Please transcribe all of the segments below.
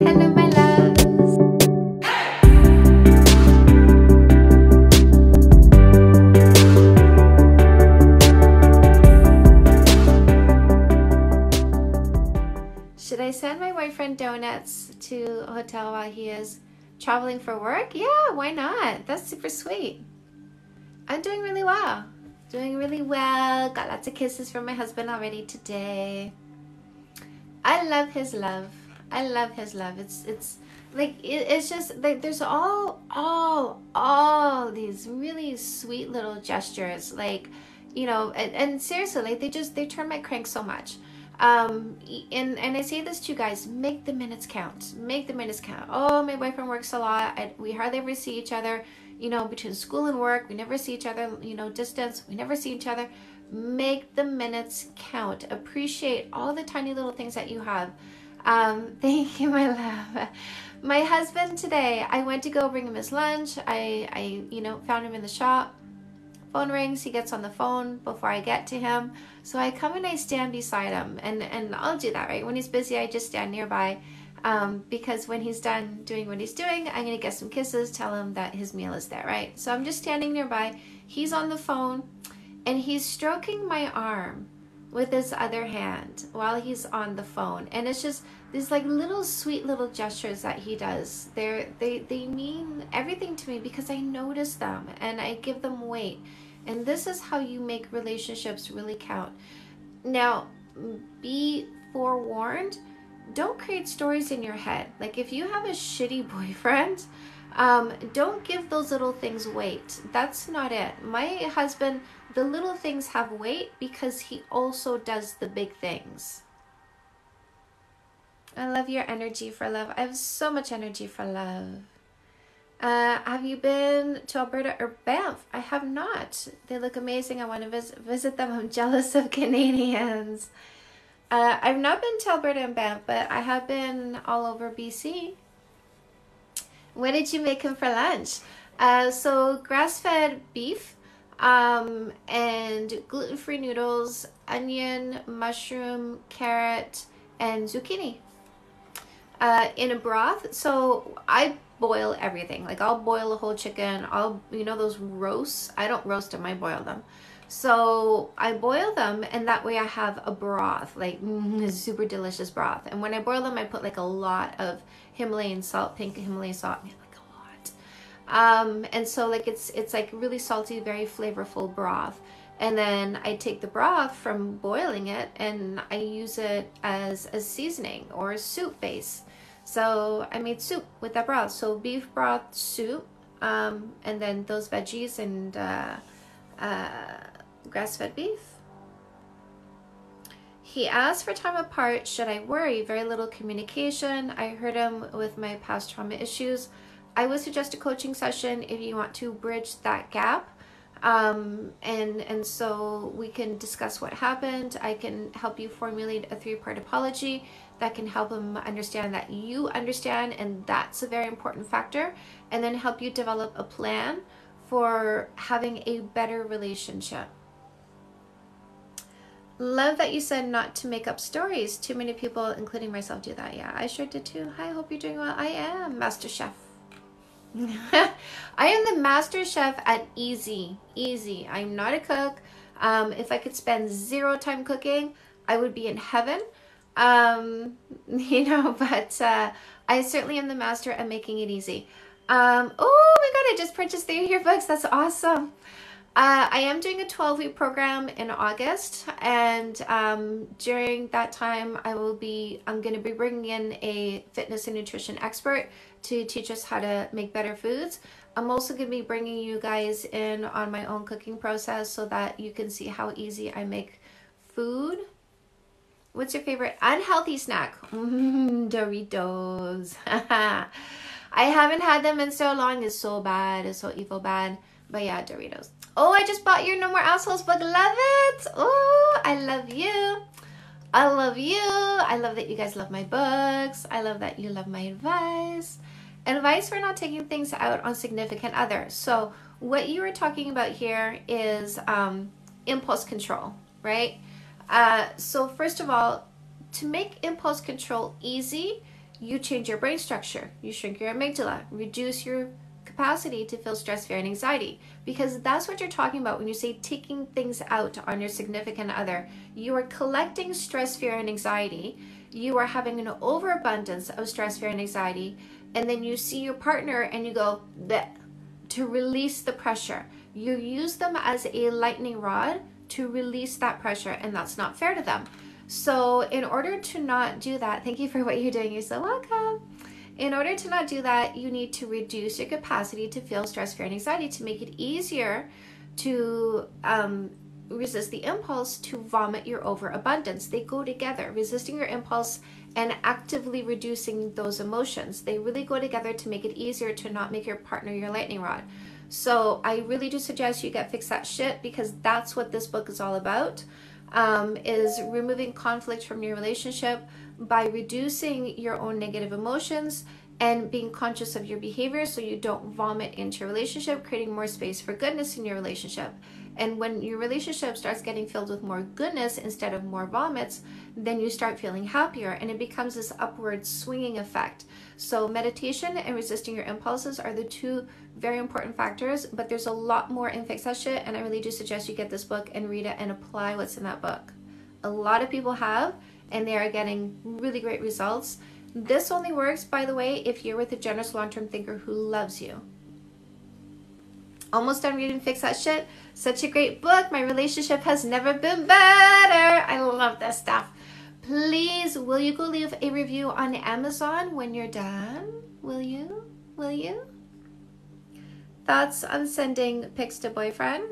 Hello, my loves. Should I send my boyfriend donuts to a hotel while he is traveling for work? Yeah, why not? That's super sweet. I'm doing really well. Got lots of kisses from my husband already today. I love his love. It's like it's just like there's all these really sweet little gestures, like, you know, and seriously, like they turn my crank so much. And I say this to you guys: make the minutes count. Oh, my boyfriend works a lot. We hardly ever see each other. You know, between school and work, we never see each other. You know, distance, we never see each other. Make the minutes count. Appreciate all the tiny little things that you have. Thank you, my love. My husband today, I went to go bring him his lunch. I you know, found him in the shop. Phone rings, he gets on the phone before I get to him. So I come and I stand beside him, and I'll do that, right? When he's busy, I just stand nearby, because when he's done doing what he's doing, I'm gonna get some kisses, tell him that his meal is there, right? So I'm just standing nearby. He's on the phone, and he's stroking my arm with his other hand while he's on the phone. And it's just these like little sweet little gestures that he does. They mean everything to me because I notice them and I give them weight. And this is how you make relationships really count. Now, be forewarned, don't create stories in your head. Like if you have a shitty boyfriend, don't give those little things weight. That's not it. My husband, the little things have weight because he also does the big things. I love your energy for love. I have so much energy for love. Have you been to Alberta or Banff? I have not. They look amazing. I want to visit them. I'm jealous of Canadians. I've not been to Alberta and Banff, but I have been all over BC. What did you make him for lunch? So grass-fed beef, and gluten-free noodles, onion, mushroom, carrot, and zucchini, in a broth. So I boil everything. Like I'll boil a whole chicken. I'll, you know, those roasts, I don't roast them, I boil them. So I boil them, and that way I have a broth, like a super delicious broth. And when I boil them, I put like a lot of Himalayan salt, pink Himalayan salt, like a lot. And so like it's like really salty, very flavorful broth. And then I take the broth from boiling it and I use it as a seasoning or a soup base. So I made soup with that broth. So beef broth soup, and then those veggies and grass-fed beef. He asked for time apart. Should I worry? Very little communication. I heard him with my past trauma issues. I would suggest a coaching session if you want to bridge that gap. And so we can discuss what happened. I can help you formulate a three-part apology that can help him understand that you understand, and that's a very important factor, and then help you develop a plan for having a better relationship. Love that you said not to make up stories. Too many people, including myself, do that. Yeah, I sure did too. Hi, hope you're doing well. I am Master Chef. I am the Master Chef at easy. I'm not a cook. If I could spend zero time cooking, I would be in heaven. You know, but I certainly am the master at making it easy. Oh my god, I just purchased 3 of your books. That's awesome. I am doing a 12-week program in August, and during that time I'm going to be bringing in a fitness and nutrition expert to teach us how to make better foods. I'm also going to be bringing you guys in on my own cooking process so that you can see how easy I make food. What's your favorite unhealthy snack? Doritos. I haven't had them in so long. It's so bad. It's so evil bad. But yeah, Doritos. Oh, I just bought your No More Assholes book. Love it. Oh, I love you. I love you. I love that you guys love my books. I love that you love my advice. Advice for not taking things out on significant others. So what you were talking about here is impulse control, right? So first of all, to make impulse control easy, you change your brain structure, you shrink your amygdala, reduce your capacity to feel stress, fear, and anxiety, because that's what you're talking about when you say taking things out on your significant other. You are collecting stress, fear, and anxiety. You are having an overabundance of stress, fear, and anxiety, and then you see your partner and you go, bleh, to release the pressure. You use them as a lightning rod to release that pressure, and that's not fair to them. So in order to not do that, thank you for what you're doing, you're so welcome. In order to not do that, you need to reduce your capacity to feel stress, fear, and anxiety to make it easier to resist the impulse to vomit your overabundance. They go together, resisting your impulse and actively reducing those emotions. They really go together to make it easier to not make your partner your lightning rod. So I really do suggest you get Fix That Shit, because that's what this book is all about. Is removing conflict from your relationship by reducing your own negative emotions and being conscious of your behavior so you don't vomit into your relationship, creating more space for goodness in your relationship. And when your relationship starts getting filled with more goodness instead of more vomits, then you start feeling happier, and it becomes this upward swinging effect. So meditation and resisting your impulses are the two very important factors, but there's a lot more in Fix That Shit, and I really do suggest you get this book and read it and apply what's in that book. A lot of people have, and they are getting really great results. This only works, by the way, if you're with a generous long-term thinker who loves you. Almost done reading Fix That Shit. Such a great book. My relationship has never been better. I love this stuff. Please, will you go leave a review on Amazon when you're done? Will you? Will you? Thoughts on sending pics to boyfriend?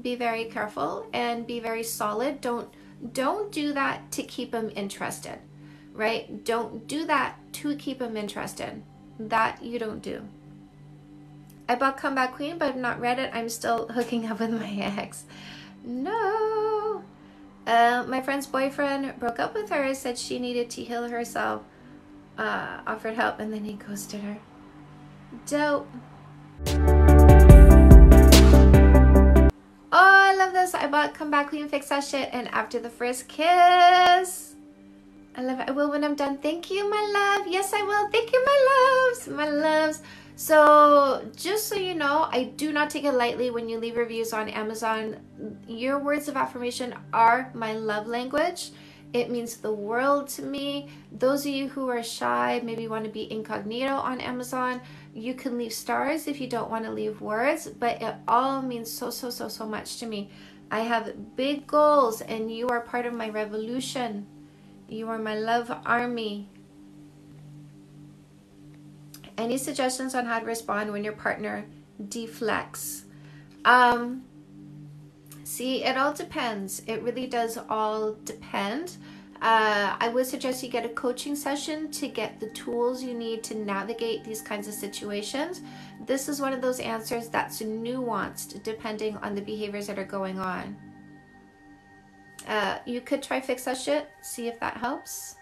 Be very careful and be very solid. Don't do that to keep him interested, right? Don't do that to keep him interested. That you don't do. I bought Comeback Queen, but I've not read it. I'm still hooking up with my ex. No. My friend's boyfriend broke up with her, said she needed to heal herself, offered help, and then he ghosted her. Dope. Oh, I love this. I bought Comeback Queen, Fix That Shit, and After the First Kiss. I love it. I will when I'm done. Thank you, my love. Yes, I will. Thank you, my loves. My loves. So just so you know, I do not take it lightly when you leave reviews on Amazon. Your words of affirmation are my love language. It means the world to me. Those of you who are shy, maybe want to be incognito on Amazon, you can leave stars if you don't want to leave words, but it all means so, so, so, so much to me. I have big goals, and you are part of my revolution. You are my love army. Any suggestions on how to respond when your partner deflects? See, it all depends. It really does all depend. I would suggest you get a coaching session to get the tools you need to navigate these kinds of situations. This is one of those answers that's nuanced depending on the behaviors that are going on. You could try Fix That Shit, see if that helps.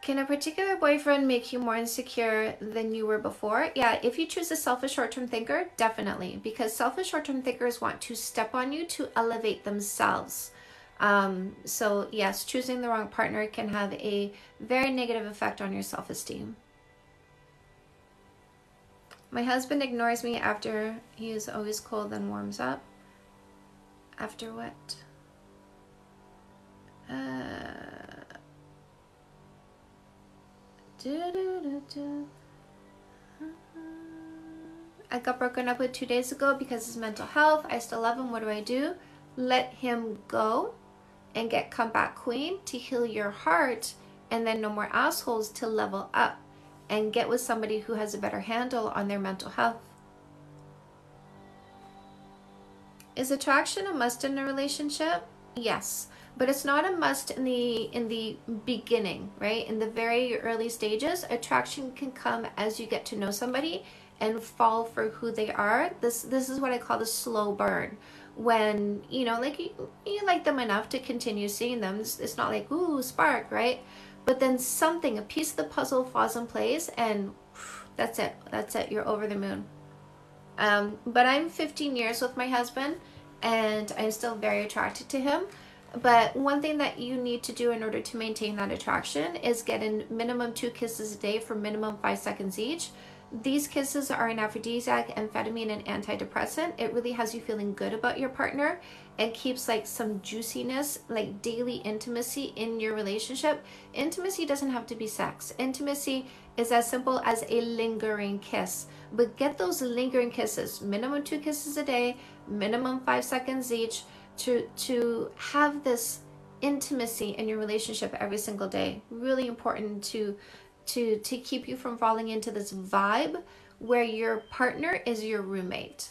Can a particular boyfriend make you more insecure than you were before? Yeah, if you choose a selfish short-term thinker, definitely. Because selfish short-term thinkers want to step on you to elevate themselves. So yes, choosing the wrong partner can have a very negative effect on your self-esteem. My husband ignores me after he is always cold and warms up. After what? I got broken up with 2 days ago because his mental health. I still love him. What do? Let him go and get Comeback Queen to heal your heart, and then No More Assholes to level up and get with somebody who has a better handle on their mental health. Is attraction a must in a relationship? Yes. But it's not a must in the beginning, right? In the very early stages, attraction can come as you get to know somebody and fall for who they are. This is what I call the slow burn. When, you know, like you like them enough to continue seeing them. It's not like, ooh, spark, right? But then something, a piece of the puzzle falls in place, and that's it. That's it. You're over the moon. But I'm 15 years with my husband, and I'm still very attracted to him. But one thing that you need to do in order to maintain that attraction is get in minimum 2 kisses a day for minimum 5 seconds each. These kisses are an aphrodisiac, amphetamine, and antidepressant. It really has you feeling good about your partner and keeps like some juiciness, like daily intimacy in your relationship. Intimacy doesn't have to be sex. Intimacy is as simple as a lingering kiss. But get those lingering kisses, minimum 2 kisses a day, minimum 5 seconds each, to have this intimacy in your relationship every single day. Really important to keep you from falling into this vibe where your partner is your roommate.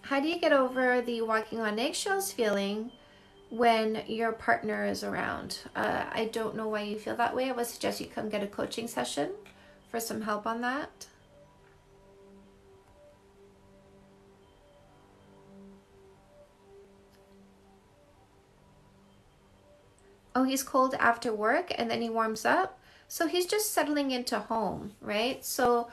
How do you get over the walking on eggshells feeling when your partner is around? I don't know why you feel that way. I would suggest you come get a coaching session for some help on that. Oh, he's cold after work and then he warms up. So he's just settling into home, right? So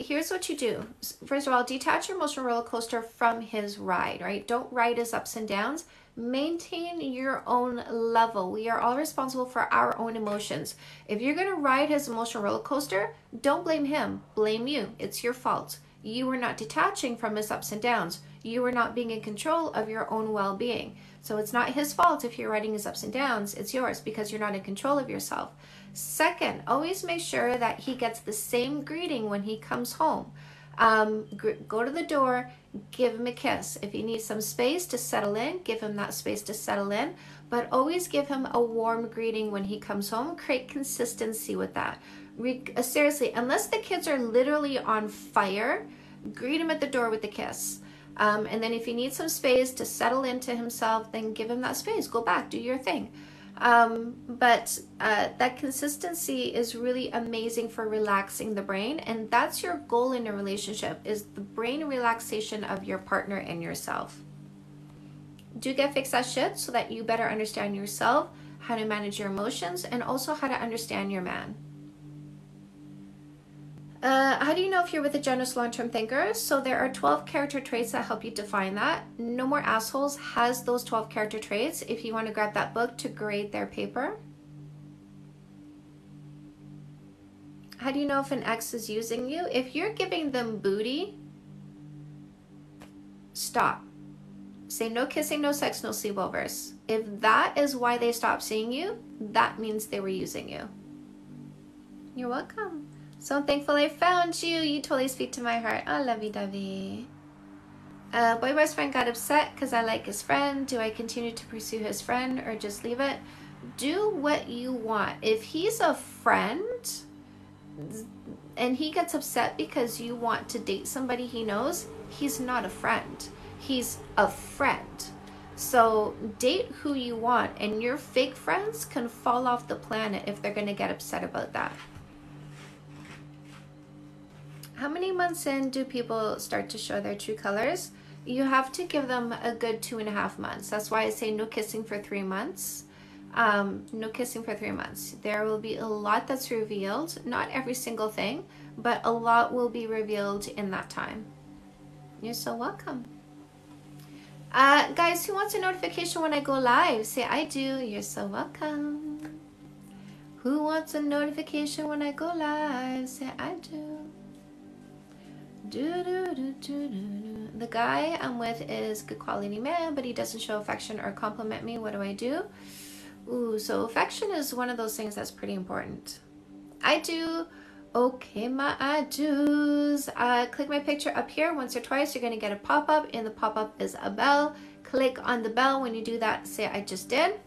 here's what you do. First of all, detach your emotional roller coaster from his ride, right? Don't ride his ups and downs. Maintain your own level. We are all responsible for our own emotions. If you're gonna ride his emotional roller coaster, don't blame him, blame you. It's your fault. You are not detaching from his ups and downs. You are not being in control of your own well-being. So it's not his fault if you're riding his ups and downs, it's yours because you're not in control of yourself. Second, always make sure that he gets the same greeting when he comes home. Go to the door, give him a kiss. If he needs some space to settle in, give him that space to settle in, but always give him a warm greeting when he comes home. Create consistency with that. Seriously, unless the kids are literally on fire, greet him at the door with a kiss. And then if you need some space to settle into himself, then give him that space. Go back, do your thing. But that consistency is really amazing for relaxing the brain, and that's your goal in a relationship, is the brain relaxation of your partner and yourself. Do get Fix That Shit so that you better understand yourself, how to manage your emotions, and also how to understand your man. How do you know if you're with a generous long-term thinker? So there are 12 character traits that help you define that. No More Assholes has those 12 character traits if you want to grab that book to grade their paper. How do you know if an ex is using you? If you're giving them booty, stop. Say no kissing, no sex, no sleepovers. If that is why they stopped seeing you, that means they were using you. You're welcome. So thankful I found you. You totally speak to my heart. Oh, lovey-dovey. Boy best friend got upset because I like his friend. Do I continue to pursue his friend or just leave it? Do what you want. If he's a friend and he gets upset because you want to date somebody he knows, he's not a friend. He's a friend. So date who you want, and your fake friends can fall off the planet if they're going to get upset about that. How many months in do people start to show their true colors? You have to give them a good 2.5 months. That's why I say no kissing for 3 months. No kissing for 3 months. There will be a lot that's revealed. Not every single thing, but a lot will be revealed in that time. You're so welcome. Guys, who wants a notification when I go live? Say, I do. You're so welcome. Who wants a notification when I go live? Say, I do. The guy I'm with is good quality man, but he doesn't show affection or compliment me. What do I do? Ooh, so affection is one of those things that's pretty important. I do. Okay, my I do's. Click my picture up here once or twice. You're going to get a pop-up, and the pop-up is a bell. Click on the bell. When you do that, say I just did.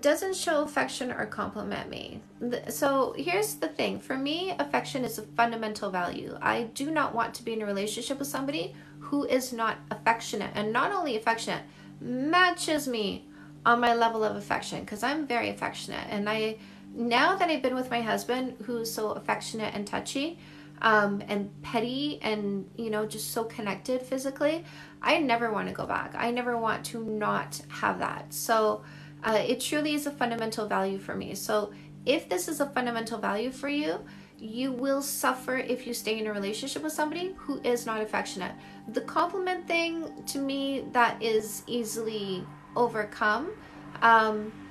Doesn't show affection or compliment me. So here's the thing. For me, affection is a fundamental value. I do not want to be in a relationship with somebody who is not affectionate. And not only affectionate, matches me on my level of affection, because I'm very affectionate. And I, now that I've been with my husband, who's so affectionate and touchy, and petty, and you know, just so connected physically, I never want to go back. I never want to not have that. So it truly is a fundamental value for me. So if this is a fundamental value for you, You will suffer if you stay in a relationship with somebody who is not affectionate. The compliment thing, to me, that is easily overcome.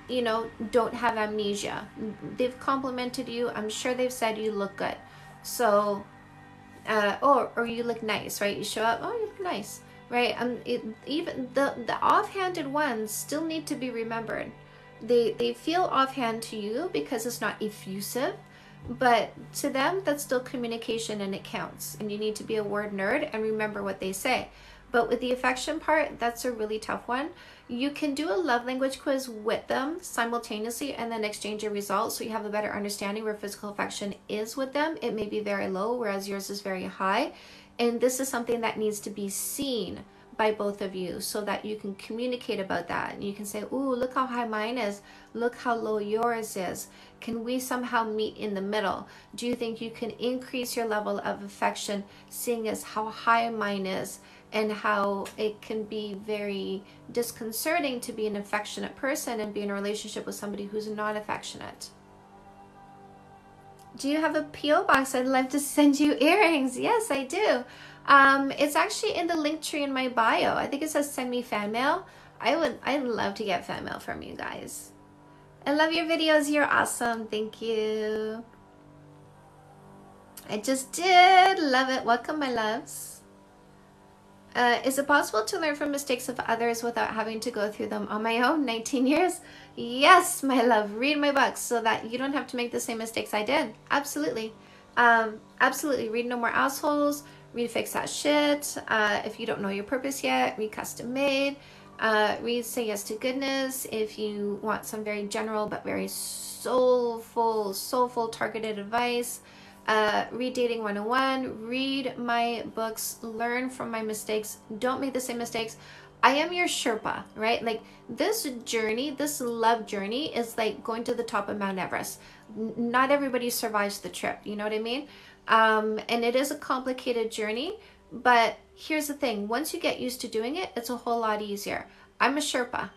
You know, don't have amnesia. They've complimented you. I'm sure they've said you look good. So, or you look nice, right? You show up, oh, you look nice, right? Even the offhanded ones still need to be remembered. They feel offhand to you because it's not effusive, but to them, that's still communication and it counts. And you need to be a word nerd and remember what they say. But with the affection part, that's a really tough one. You can do a love language quiz with them simultaneously and then exchange your results so you have a better understanding where physical affection is with them. It may be very low, whereas yours is very high. And this is something that needs to be seen by both of you so that you can communicate about that. And you can say, ooh, look how high mine is. Look how low yours is. Can we somehow meet in the middle? Do you think you can increase your level of affection seeing as how high mine is? And how it can be very disconcerting to be an affectionate person and be in a relationship with somebody who's not affectionate. Do you have a P.O. box? I'd love to send you earrings. Yes, I do. It's actually in the link tree in my bio. I think it says send me fan mail. I'd love to get fan mail from you guys. I love your videos. You're awesome. Thank you. I just did. Love it. Welcome, my loves. Is it possible to learn from mistakes of others without having to go through them on my own? 19 years? Yes, my love. Read my books so that you don't have to make the same mistakes I did. Absolutely. Absolutely. Read No More Assholes. Read Fix That Shit. If you don't know your purpose yet, read Custom Made. Read Say Yes to Goodness. If you want some very general but very soulful targeted advice. Read Dating 101, read my books, learn from my mistakes, don't make the same mistakes. I am your Sherpa, right? Like this journey, this love journey is like going to the top of Mount Everest. Not everybody survives the trip, you know what I mean? And it is a complicated journey, but here's the thing. Once you get used to doing it, it's a whole lot easier. I'm a Sherpa.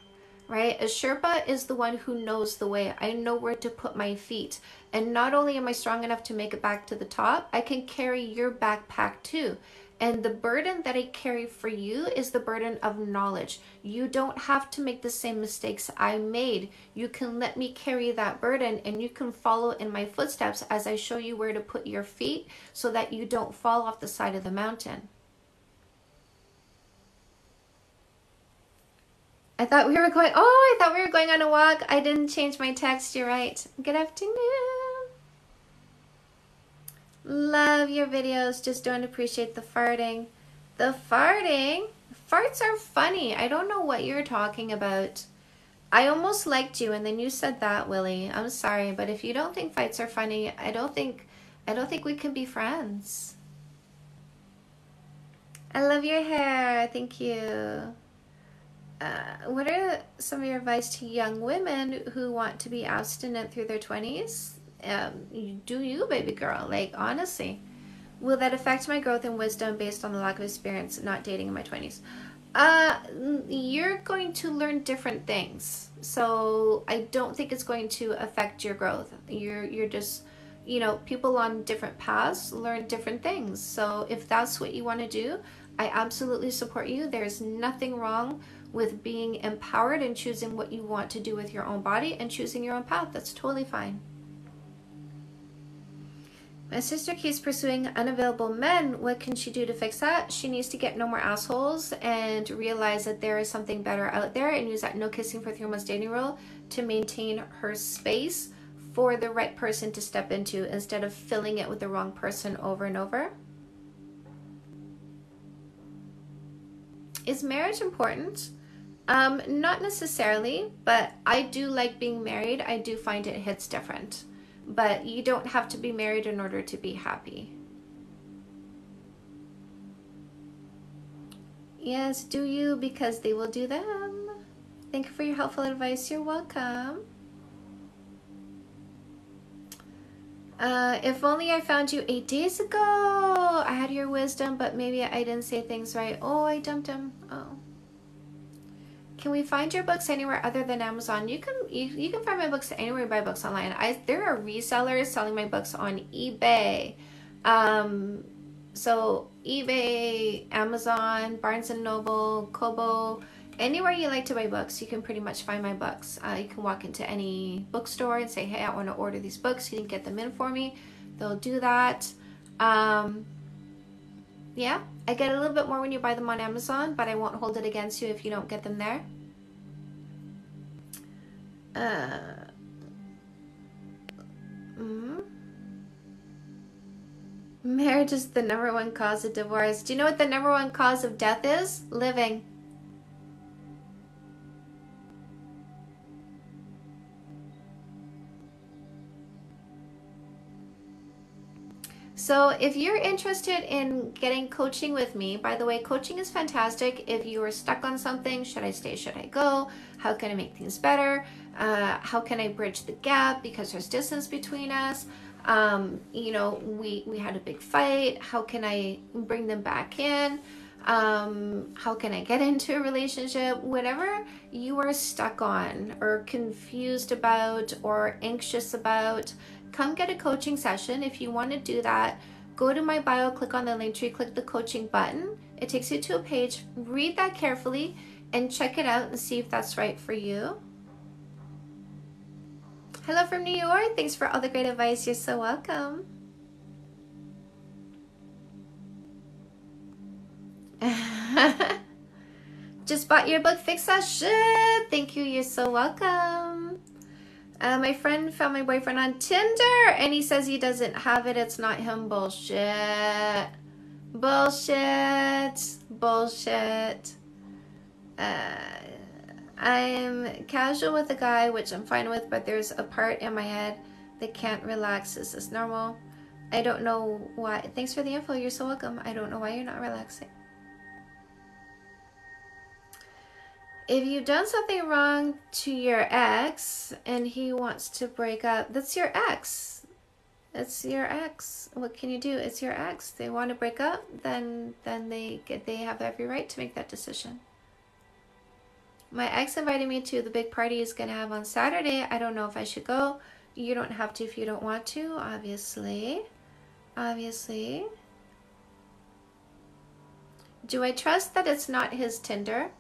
Right? A Sherpa is the one who knows the way. I know where to put my feet. And not only am I strong enough to make it back to the top, I can carry your backpack too. And the burden that I carry for you is the burden of knowledge. You don't have to make the same mistakes I made. You can let me carry that burden and you can follow in my footsteps as I show you where to put your feet so that you don't fall off the side of the mountain. I thought we were going, oh, I thought we were going on a walk. I didn't change my text. You're right. Good afternoon. Love your videos. Just don't appreciate the farting. The farting? Farts are funny. I don't know what you're talking about. I almost liked you and then you said that, Willie. I'm sorry, but if you don't think fights are funny, I don't think we can be friends. I love your hair. Thank you. What are some of your advice to young women who want to be abstinent through their 20s? Do you, baby girl, like honestly. Will that affect my growth and wisdom based on the lack of experience not dating in my 20s? You're going to learn different things. So I don't think it's going to affect your growth. You're just, you know, people on different paths learn different things. So if that's what you want to do, I absolutely support you. There's nothing wrong with being empowered and choosing what you want to do with your own body and choosing your own path. That's totally fine. My sister keeps pursuing unavailable men. What can she do to fix that? She needs to get No More Assholes and realize that there is something better out there and use that no kissing for 3 months dating rule to maintain her space for the right person to step into instead of filling it with the wrong person over and over. Is marriage important? Not necessarily, but I do like being married. I do find it hits different, but you don't have to be married in order to be happy. Yes, do you, because they will do them. Thank you for your helpful advice. You're welcome. If only I found you 8 days ago. I had your wisdom, but maybe I didn't say things right. Oh, I dumped him. Oh. Can we find your books anywhere other than Amazon? You can find my books anywhere you buy books online. There are resellers selling my books on eBay. So eBay, Amazon, Barnes & Noble, Kobo, anywhere you like to buy books, you can pretty much find my books. You can walk into any bookstore and say, hey, I want to order these books. You can get them in for me. They'll do that. Yeah, I get a little bit more when you buy them on Amazon, but I won't hold it against you if you don't get them there. Marriage is the #1 cause of divorce. Do you know what the #1 cause of death is? Living. So if you're interested in getting coaching with me, by the way, coaching is fantastic. If you are stuck on something, should I stay, should I go? How can I make things better? How can I bridge the gap because there's distance between us? You know, we had a big fight. How can I bring them back in? How can I get into a relationship? Whatever you are stuck on or confused about or anxious about, come get a coaching session. If you want to do that, go to my bio, click on the link tree, click the coaching button. It takes you to a page. Read that carefully and check it out and see if that's right for you. Hello from New York. Thanks for all the great advice. You're so welcome. Just bought your book, Fix That Shit. Thank you. You're so welcome. My friend found my boyfriend on Tinder and he says he doesn't have it. It's not him. Bullshit. Bullshit. Bullshit. I'm casual with a guy, which I'm fine with, but there's a part in my head that can't relax. Is this normal? I don't know why. Thanks for the info. You're so welcome. I don't know why you're not relaxing. If you've done something wrong to your ex and he wants to break up, that's your ex. It's your ex. What can you do? It's your ex. They want to break up, then they have every right to make that decision. My ex invited me to the big party he's going to have on Saturday. I don't know if I should go. You don't have to if you don't want to, obviously. Obviously. Do I trust that it's not his Tinder?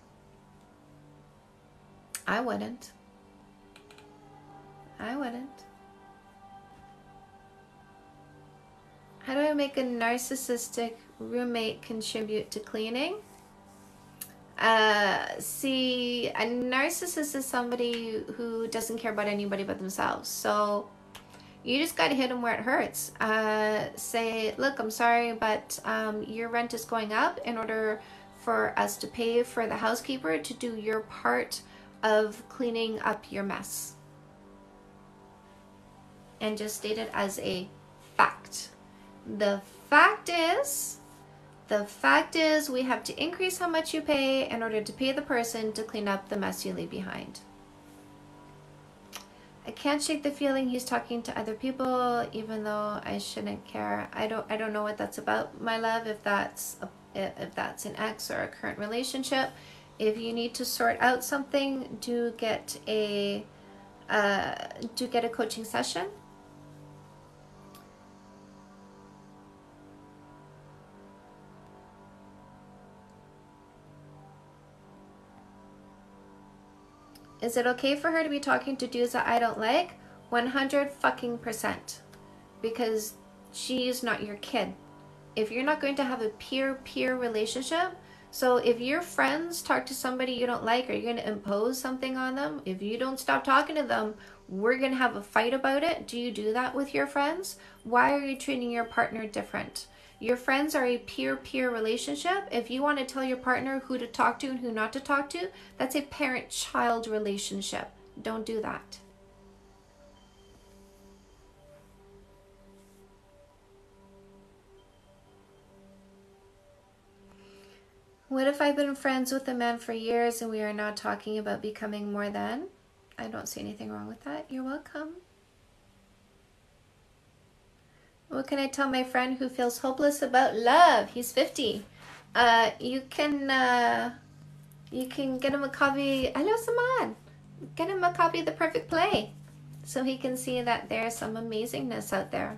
I wouldn't. I wouldn't. How do I make a narcissistic roommate contribute to cleaning? See, a narcissist is somebody who doesn't care about anybody but themselves. So you just got to hit them where it hurts. Say, look, I'm sorry, but your rent is going up in order for us to pay for the housekeeper to do your part of cleaning up your mess. And just state it as a fact. The fact is we have to increase how much you pay in order to pay the person to clean up the mess you leave behind. I can't shake the feeling he's talking to other people even though I shouldn't care. I don't know what that's about, my love, if that's an ex or a current relationship. If you need to sort out something, do get a coaching session. Is it okay for her to be talking to dudes that I don't like? 100% fucking percent. Because she's not your kid. If you're not going to have a peer-peer relationship, so if your friends talk to somebody you don't like, are you going to impose something on them? If you don't stop talking to them, we're going to have a fight about it. Do you do that with your friends? Why are you treating your partner different? Your friends are a peer-peer relationship. If you want to tell your partner who to talk to and who not to talk to, that's a parent-child relationship. Don't do that. What if I've been friends with a man for years and we are not talking about becoming more than? I don't see anything wrong with that. You're welcome. What can I tell my friend who feels hopeless about love? He's 50. You can uh, you can get him a copy. Hello, Saman. Get him a copy of The Perfect Play so he can see that there's some amazingness out there.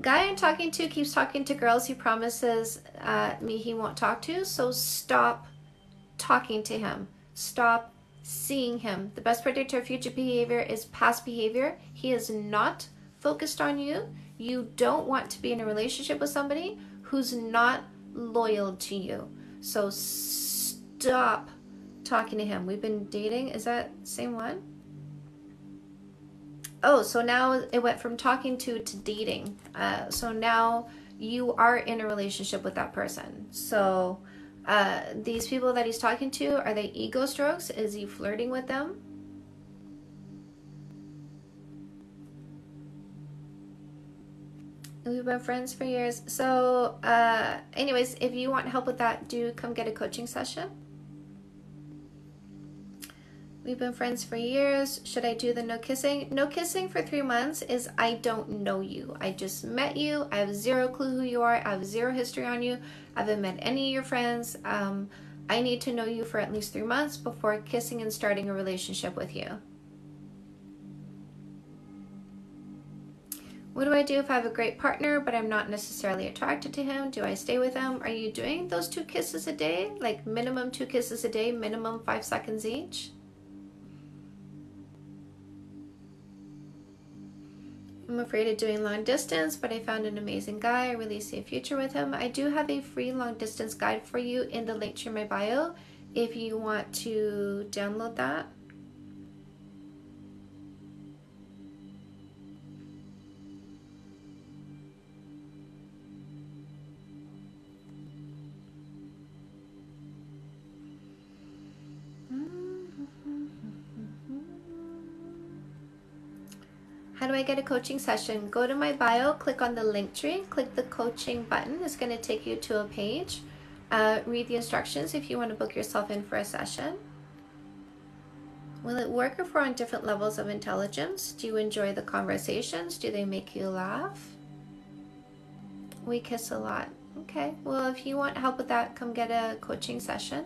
Guy I'm talking to keeps talking to girls he promises me he won't talk to, so stop talking to him. Stop seeing him. The best predictor of future behavior is past behavior. He is not focused on you. You don't want to be in a relationship with somebody who's not loyal to you. So stop talking to him. We've been dating. Is that the same one? Oh, so now it went from talking to dating. So now you are in a relationship with that person. So these people that he's talking to, are they ego strokes? Is he flirting with them? We've been friends for years. So anyways, if you want help with that, do come get a coaching session. We've been friends for years. Should I do the no kissing? No kissing for 3 months is I don't know you. I just met you. I have zero clue who you are. I have zero history on you. I haven't met any of your friends. I need to know you for at least 3 months before kissing and starting a relationship with you. What do I do if I have a great partner, but I'm not necessarily attracted to him? Do I stay with him? Are you doing those 2 kisses a day? Like minimum 2 kisses a day, minimum 5 seconds each? I'm afraid of doing long distance, but I found an amazing guy. I really see a future with him. I do have a free long distance guide for you in the link to my bio if you want to download that. How do I get a coaching session? Go to my bio, click on the link tree, click the coaching button. It's going to take you to a page. Read the instructions if you want to book yourself in for a session. Will it work if we're on different levels of intelligence? Do you enjoy the conversations? Do they make you laugh? We kiss a lot. Okay, well, if you want help with that, come get a coaching session.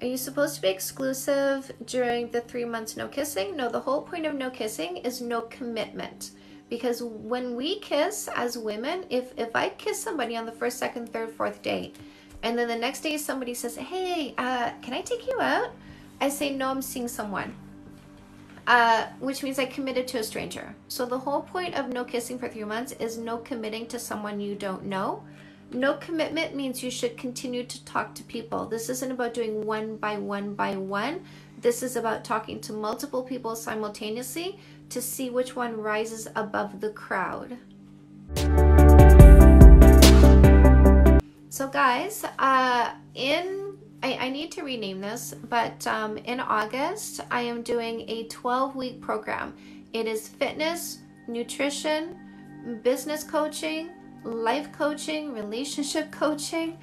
Are you supposed to be exclusive during the 3 months no kissing? No, the whole point of no kissing is no commitment. Because when we kiss as women, if I kiss somebody on the first, second, third, fourth date, and then the next day somebody says, hey, can I take you out? I say, no, I'm seeing someone, which means I committed to a stranger. So the whole point of no kissing for 3 months is no committing to someone you don't know. No commitment means you should continue to talk to people. This isn't about doing one by one by one. This is about talking to multiple people simultaneously to see which one rises above the crowd. So guys, I need to rename this, but in August, I am doing a 12-week program. It is fitness, nutrition, business coaching, life coaching, relationship coaching.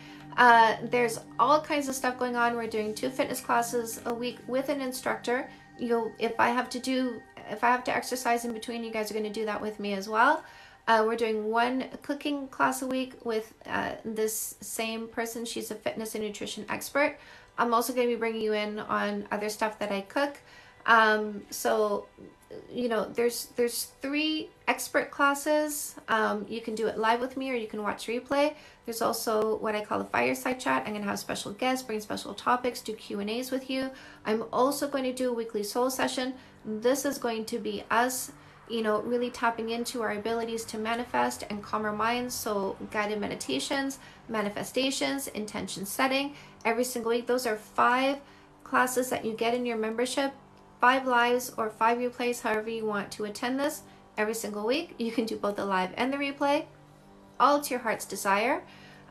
There's all kinds of stuff going on. We're doing 2 fitness classes a week with an instructor. If I have to exercise in between, you guys are going to do that with me as well. We're doing 1 cooking class a week with this same person. She's a fitness and nutrition expert. I'm also going to be bringing you in on other stuff that I cook. So you know, there's 3 expert classes. You can do it live with me or you can watch replay. There's also what I call a fireside chat. I'm going to have special guests, bring special topics, do Q&As with you. I'm also going to do a weekly soul session. This is going to be us, you know, really tapping into our abilities to manifest and calm our minds. So guided meditations, manifestations, intention setting every single week. Those are 5 classes that you get in your membership. 5 lives or 5 replays, however you want to attend this every single week. You can do both the live and the replay, all to your heart's desire.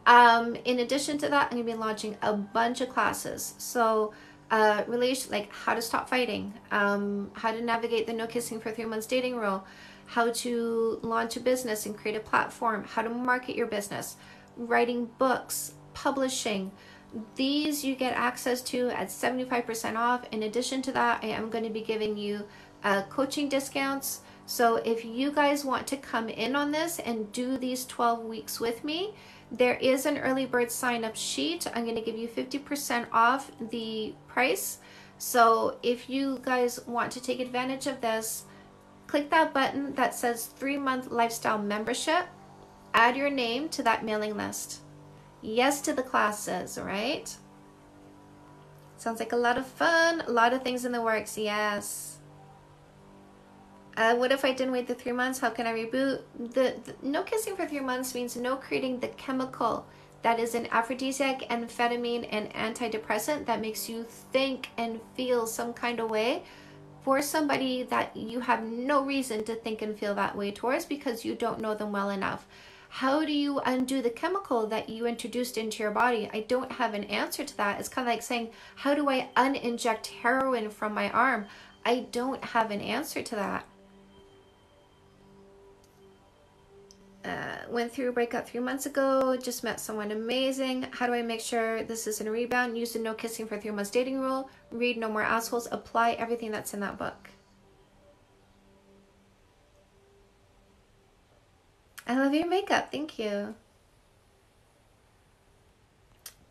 In addition to that, I'm going to be launching a bunch of classes. So like how to stop fighting, how to navigate the no kissing for 3 months dating rule, how to launch a business and create a platform, how to market your business, writing books, publishing. These you get access to at 75% off. In addition to that, I am going to be giving you coaching discounts. So if you guys want to come in on this and do these 12 weeks with me, there is an early bird sign up sheet. I'm going to give you 50% off the price. So if you guys want to take advantage of this, click that button that says 3-month lifestyle membership. Add your name to that mailing list. Yes to the classes, right? Sounds like a lot of fun, a lot of things in the works, yes. What if I didn't wait the 3 months? How can I reboot? The no kissing for 3 months means no creating the chemical that is an aphrodisiac, amphetamine, and antidepressant that makes you think and feel some kind of way for somebody that you have no reason to think and feel that way towards because you don't know them well enough. How do you undo the chemical that you introduced into your body? I don't have an answer to that. It's kind of like saying, how do I uninject heroin from my arm? I don't have an answer to that. Went through a breakup 3 months ago, just met someone amazing. How do I make sure this isn't a rebound? Use the no kissing for 3 months dating rule. Read No More Assholes. Apply everything that's in that book. I love your makeup, thank you.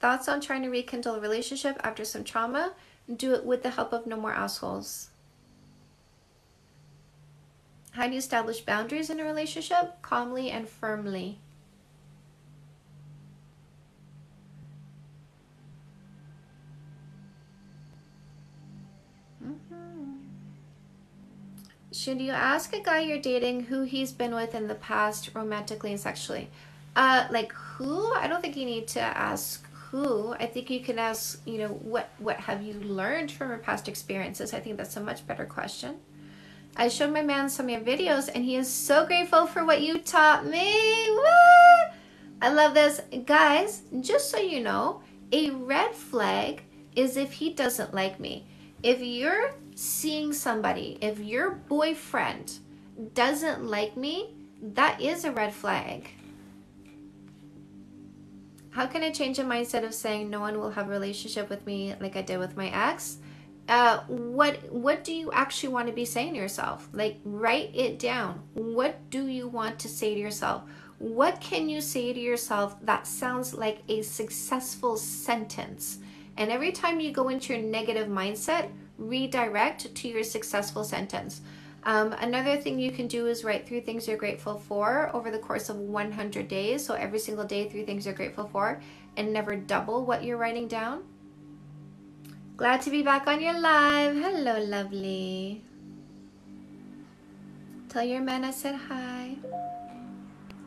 Thoughts on trying to rekindle a relationship after some trauma? Do it with the help of No More Assholes. How do you establish boundaries in a relationship? Calmly and firmly. Should you ask a guy you're dating who he's been with in the past romantically and sexually? Like who? I don't think you need to ask who. I think you can ask, you know, what have you learned from your past experiences? I think that's a much better question. I showed my man some of your videos and he is so grateful for what you taught me. Woo! I love this. Guys, just so you know, a red flag is if he doesn't like me. If you're seeing somebody, if your boyfriend doesn't like me, that is a red flag. How can I change a mindset of saying no one will have a relationship with me like I did with my ex? What do you actually want to be saying to yourself? Like, write it down. What do you want to say to yourself? What can you say to yourself that sounds like a successful sentence? And every time you go into your negative mindset, redirect to your successful sentence. Another thing you can do is write 3 things you're grateful for over the course of 100 days. So every single day, 3 things you're grateful for, and never double what you're writing down. Glad to be back on your live. Hello, lovely. Tell your man I said hi.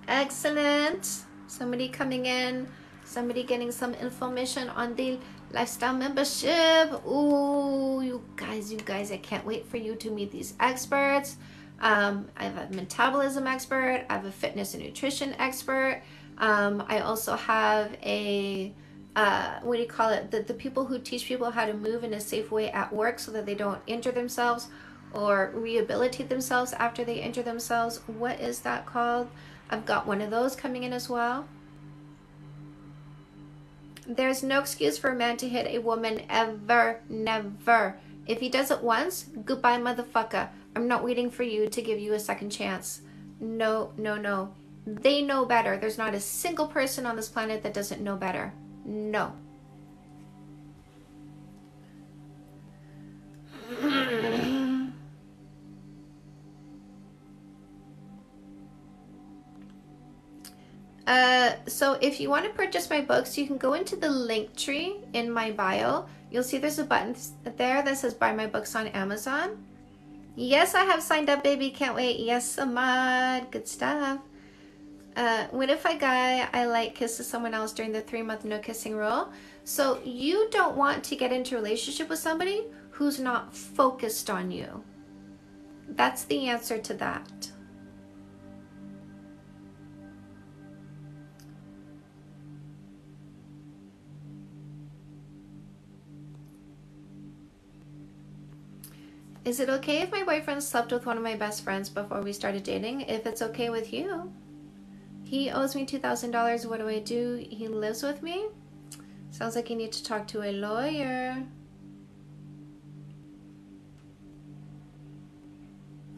Excellent. Somebody coming in. Somebody getting some information on the lifestyle membership. Ooh, you guys, I can't wait for you to meet these experts. I have a metabolism expert. I have a fitness and nutrition expert. I also have a, what do you call it? The people who teach people how to move in a safe way at work so that they don't injure themselves or rehabilitate themselves after they injure themselves. What is that called? I've got one of those coming in as well. There's no excuse for a man to hit a woman ever, never. If he does it once, goodbye, motherfucker. I'm not waiting for you to give you a second chance. No, no, no. They know better. There's not a single person on this planet that doesn't know better. No. So if you want to purchase my books, you can go into the link tree in my bio. You'll see there's a button there that says buy my books on Amazon. Yes, I have signed up, baby. Can't wait. Yes, Ahmad. Good stuff. What if a guy I like kisses someone else during the 3-month no kissing rule? So you don't want to get into a relationship with somebody who's not focused on you. That's the answer to that. Is it okay if my boyfriend slept with one of my best friends before we started dating? If it's okay with you. He owes me $2,000. What do I do? He lives with me? Sounds like you need to talk to a lawyer.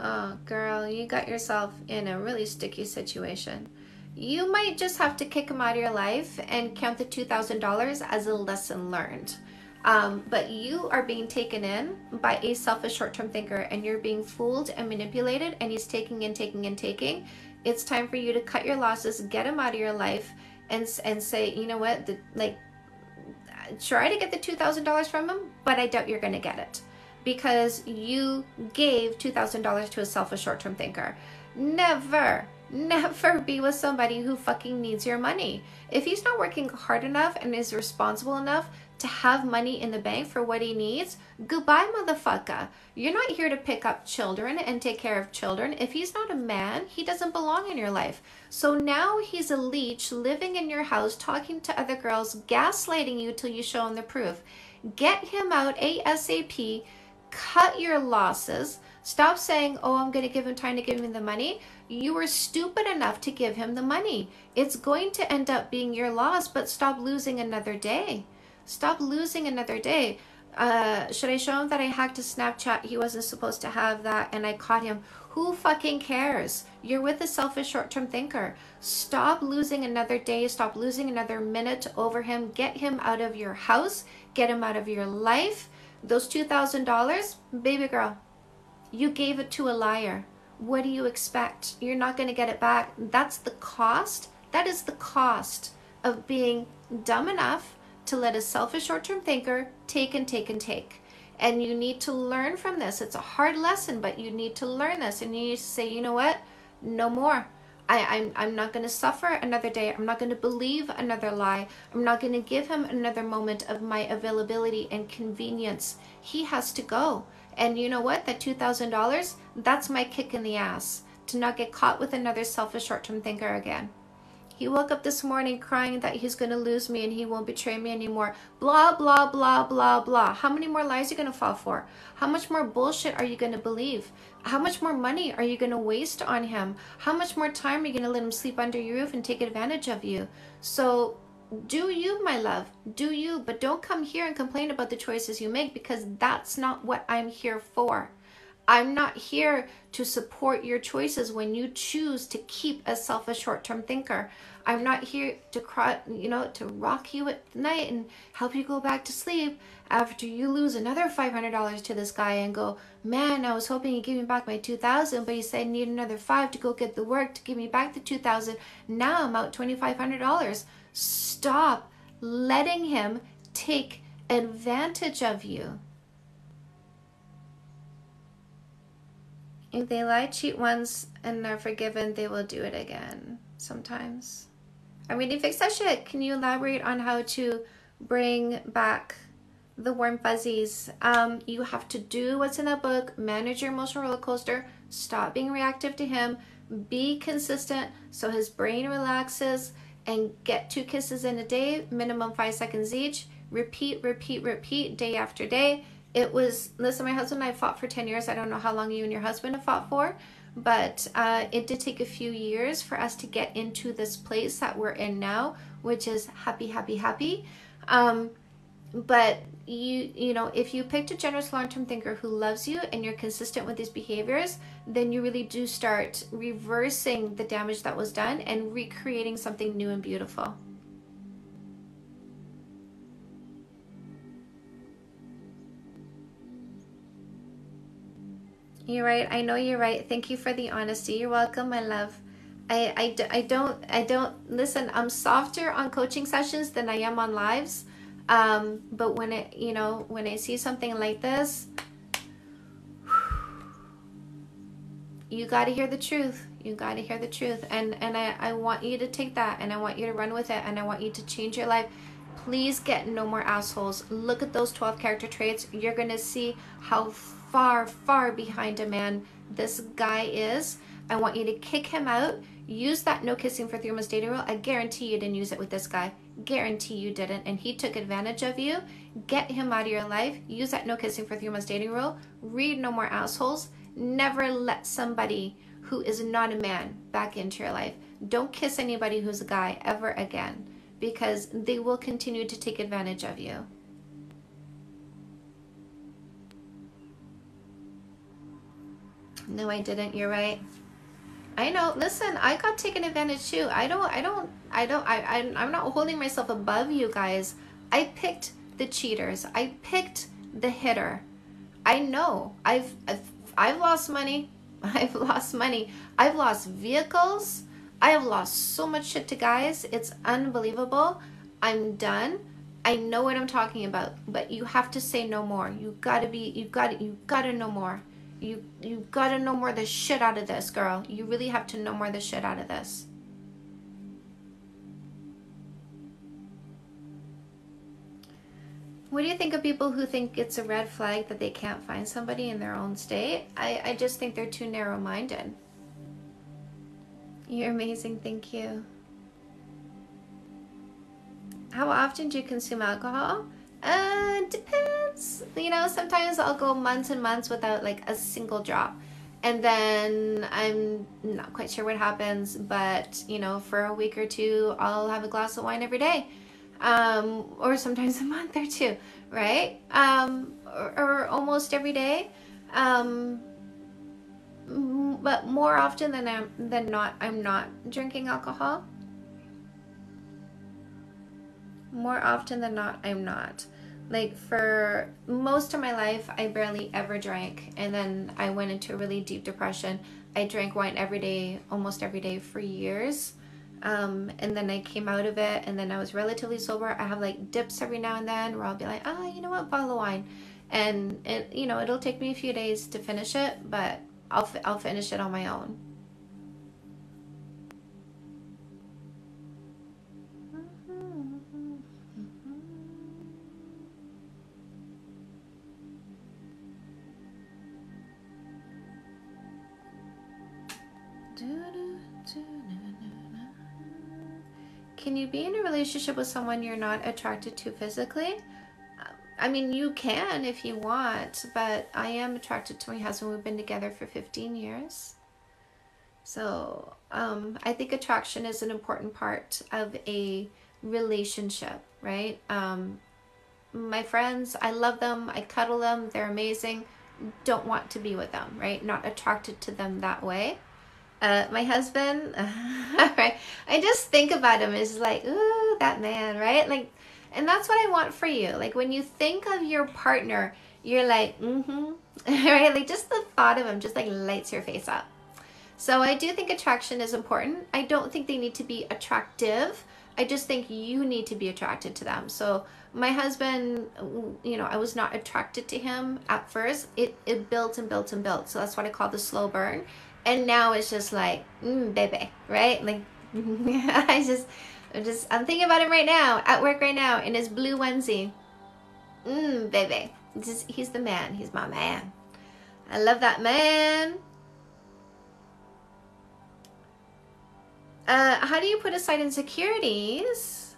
Oh, girl, you got yourself in a really sticky situation. You might just have to kick him out of your life and count the $2,000 as a lesson learned. But you are being taken in by a selfish short-term thinker, and you're being fooled and manipulated, and he's taking and taking and taking. It's time for you to cut your losses, get him out of your life, and say, you know what, try to get the $2,000 from him, but I doubt you're going to get it, because you gave $2,000 to a selfish short-term thinker. Never, never be with somebody who fucking needs your money. If he's not working hard enough and is responsible enough to have money in the bank for what he needs, goodbye, motherfucker. You're not here to pick up children and take care of children. If he's not a man, he doesn't belong in your life. So now he's a leech living in your house, talking to other girls, gaslighting you till you show him the proof. Get him out ASAP, cut your losses. Stop saying, oh, I'm going to give him time to give him the money. You were stupid enough to give him the money. It's going to end up being your loss, but stop losing another day. Stop losing another day. Should I show him that I hacked his Snapchat? He wasn't supposed to have that, and I caught him. Who fucking cares? You're with a selfish short-term thinker. Stop losing another day. Stop losing another minute over him. Get him out of your house. Get him out of your life. Those $2,000, baby girl, you gave it to a liar. What do you expect? You're not going to get it back. That's the cost. That is the cost of being dumb enough to let a selfish short-term thinker take and take and take. And you need to learn from this. It's a hard lesson, but you need to learn this. And you need to say, you know what? No more. I'm not going to suffer another day. I'm not going to believe another lie. I'm not going to give him another moment of my availability and convenience. He has to go. And you know what? That $2,000, that's my kick in the ass to not get caught with another selfish short-term thinker again. He woke up this morning crying that he's going to lose me and he won't betray me anymore. Blah, blah, blah, blah, blah. How many more lies are you going to fall for? How much more bullshit are you going to believe? How much more money are you going to waste on him? How much more time are you going to let him sleep under your roof and take advantage of you? So do you, my love, do you, but don't come here and complain about the choices you make, because that's not what I'm here for. I'm not here to support your choices when you choose to keep a selfish short-term thinker. I'm not here to cry, you know, to rock you at night and help you go back to sleep after you lose another $500 to this guy and go, man, I was hoping he'd give me back my $2,000, but he said I need another $500 to go get the work to give me back the $2,000. Now I'm out $2,500. Stop letting him take advantage of you. If they lie, cheat once, and are forgiven, they will do it again sometimes. I'm reading Fix That Shit. Can you elaborate on how to bring back the warm fuzzies? You have to do what's in that book, manage your emotional roller coaster, stop being reactive to him, be consistent so his brain relaxes, and get 2 kisses in a day, minimum 5 seconds each. Repeat, repeat, repeat, day after day. It was, listen, my husband and I fought for 10 years. I don't know how long you and your husband have fought for, but it did take a few years for us to get into this place that we're in now, which is happy, happy, happy. But you know, if you picked a generous long-term thinker who loves you and you're consistent with these behaviors, then you really do start reversing the damage that was done and recreating something new and beautiful. You're right. I know you're right. Thank you for the honesty. You're welcome, my love. I don't listen. I'm softer on coaching sessions than I am on lives. But when it, you know, when I see something like this, you got to hear the truth. You got to hear the truth. And I want you to take that, and I want you to run with it, and I want you to change your life. Please get No More Assholes. Look at those 12 character traits. You're going to see how far, far behind a man this guy is. I want you to kick him out. Use that no kissing for 3 months dating rule. I guarantee you didn't use it with this guy. Guarantee you didn't. And he took advantage of you. Get him out of your life. Use that no kissing for 3 months dating rule. Read No More Assholes. Never let somebody who is not a man back into your life. Don't kiss anybody who's a guy ever again, because they will continue to take advantage of you. No, I didn't. You're right. I know. Listen, I got taken advantage too. I'm not holding myself above you guys. I picked the cheaters. I picked the hitter. I know. I've lost money. I've lost money. I've lost vehicles. I have lost so much shit to guys. It's unbelievable. I'm done. I know what I'm talking about, but you have to say no more. You gotta know more. You gotta know more the shit out of this, girl. You really have to know more the shit out of this. What do you think of people who think it's a red flag that they can't find somebody in their own state? I just think they're too narrow-minded. You're amazing, thank you. How often do you consume alcohol? Depends. You know, sometimes I'll go months and months without like a single drop. And then I'm not quite sure what happens, but you know, for a week or two, I'll have a glass of wine every day. Or sometimes a month or two, right? Or almost every day. But more often than not, I'm not drinking alcohol. More often than not, I'm not. Like for most of my life, I barely ever drank. And then I went into a really deep depression. I drank wine every day, almost every day for years. And then I came out of it, and then I was relatively sober. I have like dips every now and then where I'll be like, oh, you know what, bottle of wine, and it, you know, it'll take me a few days to finish it, but I'll finish it on my own. Can you be in a relationship with someone you're not attracted to physically? I mean, you can if you want, but I am attracted to my husband. We've been together for 15 years. So I think attraction is an important part of a relationship, right? My friends, I love them. I cuddle them. They're amazing. Don't want to be with them, right? Not attracted to them that way. My husband, right? I just think about him as like, ooh, that man, right? Like, and that's what I want for you. Like when you think of your partner, you're like, mm-hmm, right? Like just the thought of him just like lights your face up. So I do think attraction is important. I don't think they need to be attractive. I just think you need to be attracted to them. So my husband, you know, I was not attracted to him at first. It built and built and built. So that's what I call the slow burn. And now it's just like, baby, right? Like, I'm thinking about him right now, at work right now, in his blue onesie. Baby. He's the man. He's my man. I love that man. How do you put aside insecurities?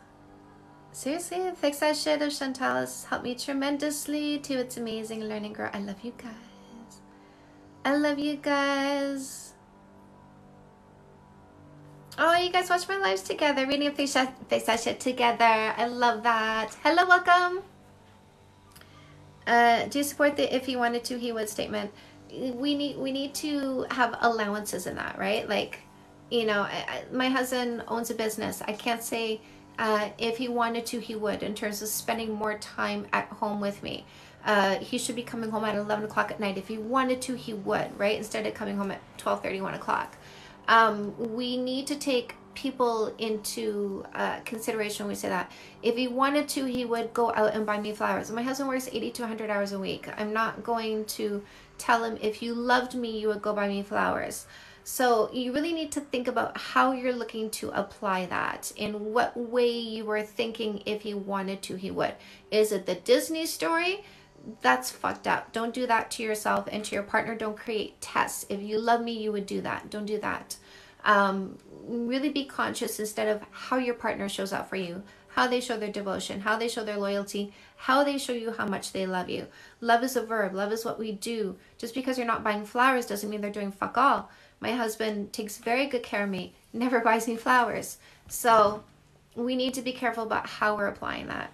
Seriously, Fix That Shit of Chantal has helped me tremendously too. It's amazing learning, girl. I love you guys. I love you guys. Oh, you guys watch my lives together, reading a Fix That Shit together. I love that. Hello, welcome. Do you support the if he wanted to, he would statement? We need to have allowances in that, right? Like, you know, my husband owns a business. I can't say if he wanted to, he would, in terms of spending more time at home with me. He should be coming home at 11 o'clock at night. If he wanted to, he would, right? Instead of coming home at 12:30, 1 o'clock. We need to take people into consideration when we say that. If he wanted to, he would go out and buy me flowers. My husband works 80 to 100 hours a week. I'm not going to tell him, if you loved me, you would go buy me flowers. So you really need to think about how you're looking to apply that, in what way you were thinking if he wanted to, he would. Is it the Disney story? That's fucked up. Don't do that to yourself and to your partner. Don't create tests. If you love me, you would do that. Don't do that. Really be conscious instead of how your partner shows up for you, how they show their devotion, how they show their loyalty, how they show you how much they love you. Love is a verb. Love is what we do. Just because you're not buying flowers doesn't mean they're doing fuck all. My husband takes very good care of me, never buys me flowers. So we need to be careful about how we're applying that.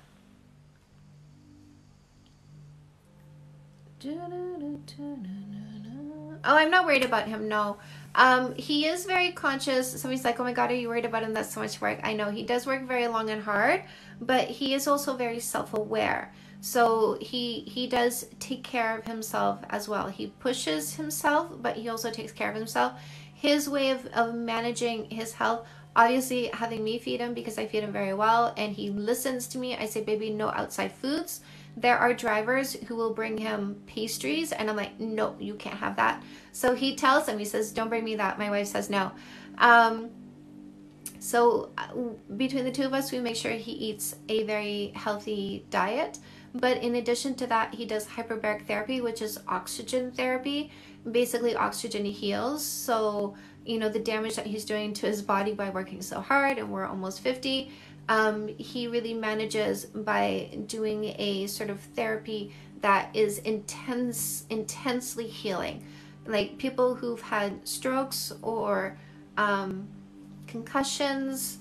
Oh, I'm not worried about him, no. He is very conscious. Somebody's like, oh my God, are you worried about him? That's so much work. I know he does work very long and hard, but he is also very self-aware. So he does take care of himself as well. He pushes himself, but he also takes care of himself. His way of managing his health, obviously having me feed him because I feed him very well, and he listens to me. I say, baby, no outside foods. There are drivers who will bring him pastries, and I'm like, no, you can't have that. So he tells him, he says, don't bring me that. My wife says no. So between the two of us, we make sure he eats a very healthy diet. But in addition to that, he does hyperbaric therapy, which is oxygen therapy. Basically, oxygen heals. So, you know, the damage that he's doing to his body by working so hard, and we're almost 50, he really manages by doing a sort of therapy that is intensely healing. Like people who've had strokes or concussions,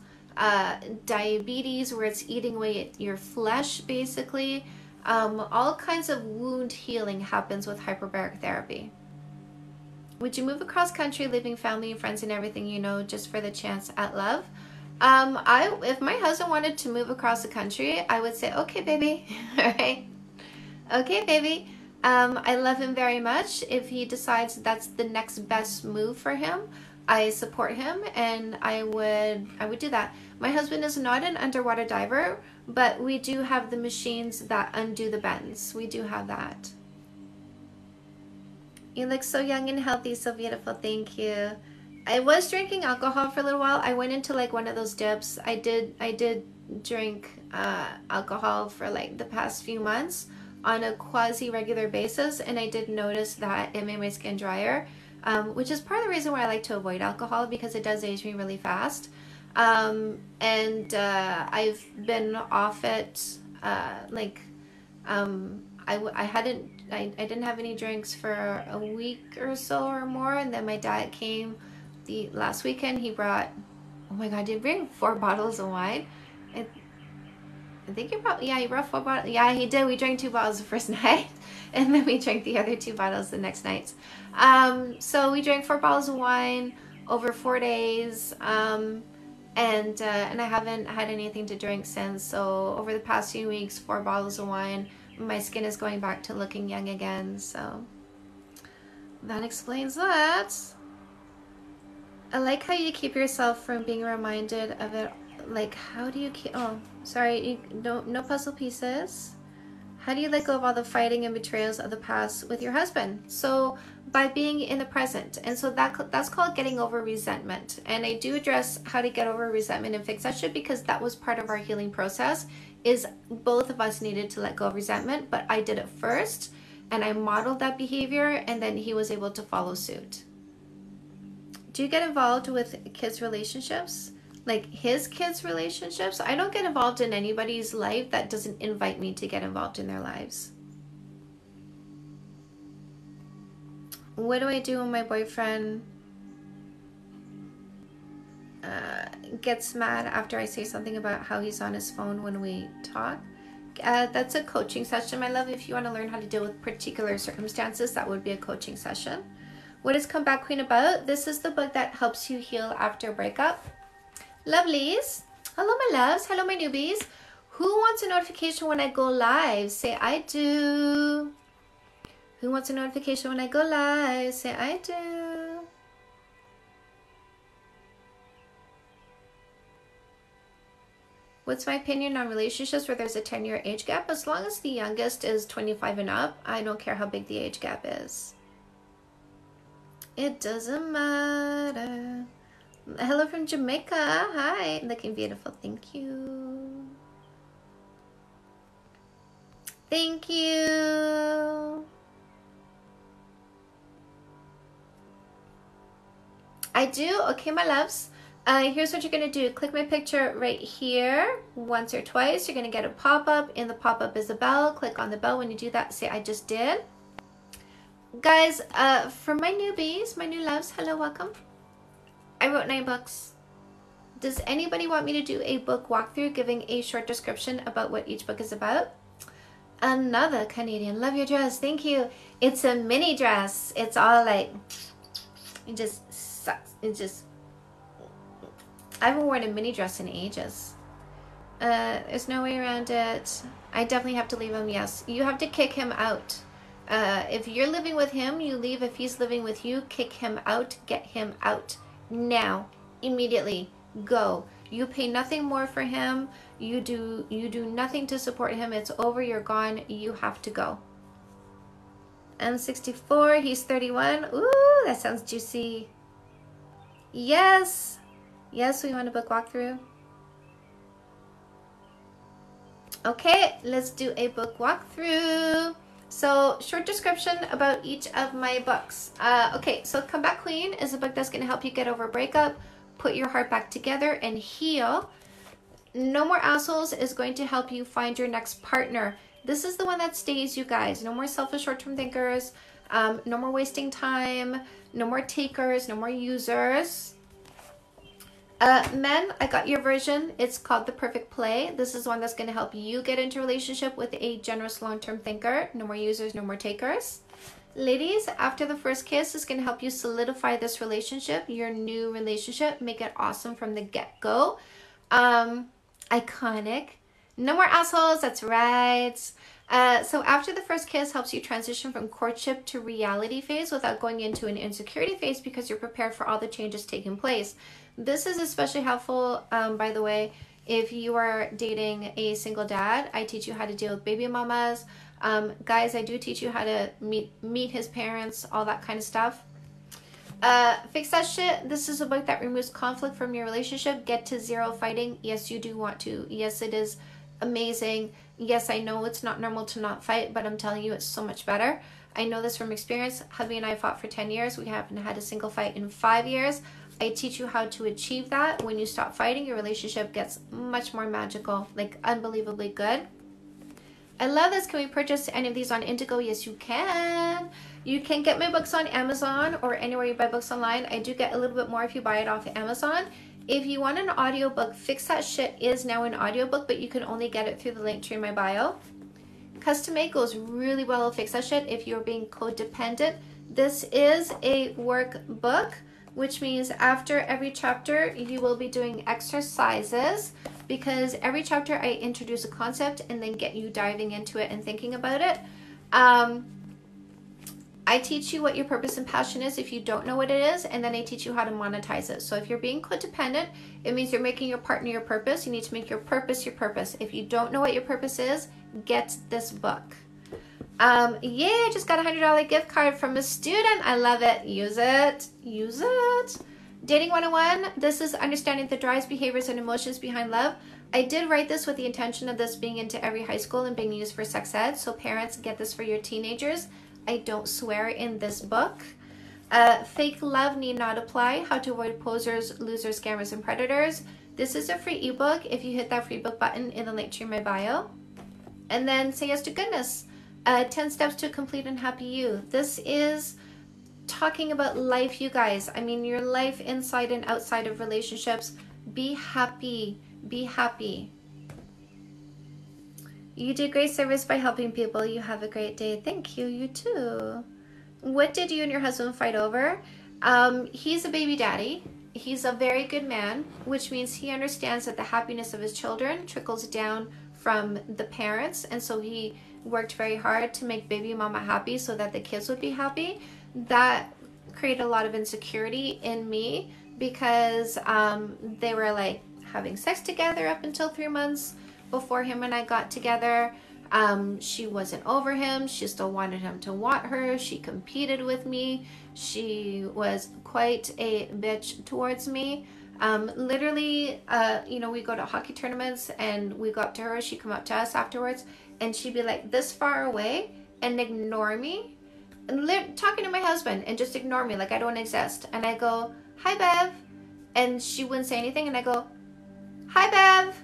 diabetes, where it's eating away at your flesh, basically. All kinds of wound healing happens with hyperbaric therapy. Would you move across country, leaving family and friends and everything you know, just for the chance at love? If my husband wanted to move across the country, I would say, okay, baby. All right. Okay, baby. I love him very much. If he decides that's the next best move for him, I support him, and I would do that. My husband is not an underwater diver, but we do have the machines that undo the bends. We do have that. You look so young and healthy, so beautiful. Thank you. I was drinking alcohol for a little while. I went into like one of those dips. I did drink alcohol for like the past few months on a quasi-regular basis, and I did notice that it made my skin drier. Which is part of the reason why I like to avoid alcohol, because it does age me really fast. I've been off it, I didn't have any drinks for a week or so or more, and then my dad came the last weekend. He brought, oh my God, did he bring 4 bottles of wine? I think he brought, yeah, he brought 4 bottles. Yeah, he did. We drank 2 bottles the first night, and then we drank the other 2 bottles the next night. So we drank 4 bottles of wine over 4 days, and I haven't had anything to drink since. So over the past few weeks, 4 bottles of wine. My skin is going back to looking young again. So that explains that. I like how you keep yourself from being reminded of it. Like, how do you keep, oh, sorry, no puzzle pieces. How do you let go of all the fighting and betrayals of the past with your husband? So by being in the present. And so that's called getting over resentment. And I do address how to get over resentment and fix that shit, because that was part of our healing process, is both of us needed to let go of resentment, but I did it first, and I modeled that behavior, and then he was able to follow suit. Do you get involved with kids' relationships? Like his kids' relationships? I don't get involved in anybody's life that doesn't invite me to get involved in their lives. What do I do when my boyfriend gets mad after I say something about how he's on his phone when we talk? That's a coaching session, my love. If you want to learn how to deal with particular circumstances, that would be a coaching session. What is Comeback Queen about? This is the book that helps you heal after a breakup. Lovelies, hello my loves, hello my newbies. Who wants a notification when I go live? Say I do. Who wants a notification when I go live? Say I do. What's my opinion on relationships where there's a 10-year age gap? As long as the youngest is 25 and up, I don't care how big the age gap is. It doesn't matter. Hello from Jamaica. Hi. Looking beautiful. Thank you. Thank you. I do. Okay, my loves. Here's what you're going to do. Click my picture right here once or twice. You're going to get a pop-up. In the pop-up is a bell. Click on the bell. When you do that, say, I just did. Guys, for my newbies, my new loves, hello, welcome. I wrote 9 books. Does anybody want me to do a book walkthrough, giving a short description about what each book is about? Another Canadian. Love your dress. Thank you. It's a mini dress. It's all like, it just sucks. It just, I haven't worn a mini dress in ages. There's no way around it. I definitely have to leave him. Yes, you have to kick him out. If you're living with him, you leave. If he's living with you, kick him out. Get him out now, immediately. Go. You pay nothing more for him. You do nothing to support him. It's over. You're gone. You have to go. I'm 64. He's 31. Ooh, that sounds juicy. Yes. Yes, we want to book walkthrough. Okay, let's do a book walkthrough. So, short description about each of my books. Okay, so Comeback Queen is a book that's going to help you get over a breakup, put your heart back together, and heal. No More Assholes is going to help you find your next partner. This is the one that stays, you guys. No more selfish short-term thinkers. No more wasting time. No more takers. No more users. Men, I got your version. It's called The Perfect Play. This is one that's going to help you get into a relationship with a generous long-term thinker. No more users, no more takers. Ladies, After the First Kiss is going to help you solidify this relationship, your new relationship. Make it awesome from the get-go. Iconic. No More Assholes, that's right. So After the First Kiss helps you transition from courtship to reality phase without going into an insecurity phase because you're prepared for all the changes taking place. This is especially helpful, by the way, if you are dating a single dad. I teach you how to deal with baby mamas. Guys, I do teach you how to meet his parents, all that kind of stuff. Fix That Shit. This is a book that removes conflict from your relationship. Get to zero fighting. Yes, you do want to. Yes, it is amazing. Yes, I know it's not normal to not fight, but I'm telling you, it's so much better. I know this from experience. Hubby and I fought for 10 years. We haven't had a single fight in 5 years. I teach you how to achieve that. When you stop fighting, your relationship gets much more magical, like unbelievably good. I love this. Can we purchase any of these on Indigo? Yes, you can. You can get my books on Amazon or anywhere you buy books online. I do get a little bit more if you buy it off Amazon. If you want an audiobook, Fix That Shit is now an audiobook, but you can only get it through the link tree in my bio. Custom Made goes really well with Fix That Shit if you're being codependent. This is a workbook, which means after every chapter, you will be doing exercises because every chapter I introduce a concept and then get you diving into it and thinking about it. I teach you what your purpose and passion is if you don't know what it is, and then I teach you how to monetize it. So if you're being codependent, it means you're making your partner your purpose. You need to make your purpose your purpose. If you don't know what your purpose is, get this book. Yeah, I just got a $100 gift card from a student. I love it. Use it. Use it. Dating 101. This is understanding the drives, behaviors, and emotions behind love. I did write this with the intention of this being into every high school and being used for sex ed. So parents, get this for your teenagers. I don't swear in this book. Fake Love Need Not Apply, How to Avoid Posers, Losers, Scammers, and Predators. This is a free ebook if you hit that free book button in the link to my bio. And then Say Yes to Goodness, 10 Steps to a Complete and Happy You. This is talking about life, you guys. I mean, your life inside and outside of relationships. Be happy. Be happy. You do great service by helping people. You have a great day. Thank you. You too. What did you and your husband fight over? He's a baby daddy. He's a very good man, which means he understands that the happiness of his children trickles down from the parents. And so he worked very hard to make baby mama happy so that the kids would be happy. That created a lot of insecurity in me because they were like having sex together up until 3 months. Before him and I got together, she wasn't over him. She still wanted him to want her. She competed with me. She was quite a bitch towards me. Literally, you know, we go to hockey tournaments and we go up to her. She'd come up to us afterwards and she'd be like this far away and ignore me. And talking to my husband and just ignore me like I don't exist. And I go, hi, Bev. And she wouldn't say anything. And I go, hi, Bev.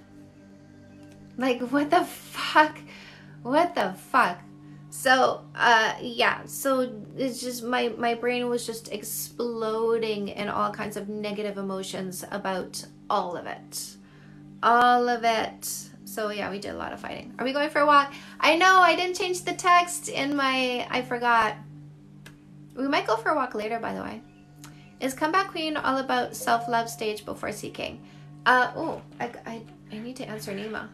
Like, what the fuck? What the fuck? So, yeah. So, it's just my brain was just exploding in all kinds of negative emotions about all of it. All of it. So yeah, we did a lot of fighting. Are we going for a walk? I know, I didn't change the text in my, I forgot. We might go for a walk later, by the way. Is Comeback Queen all about self-love stage before seeking? I need to answer Nima.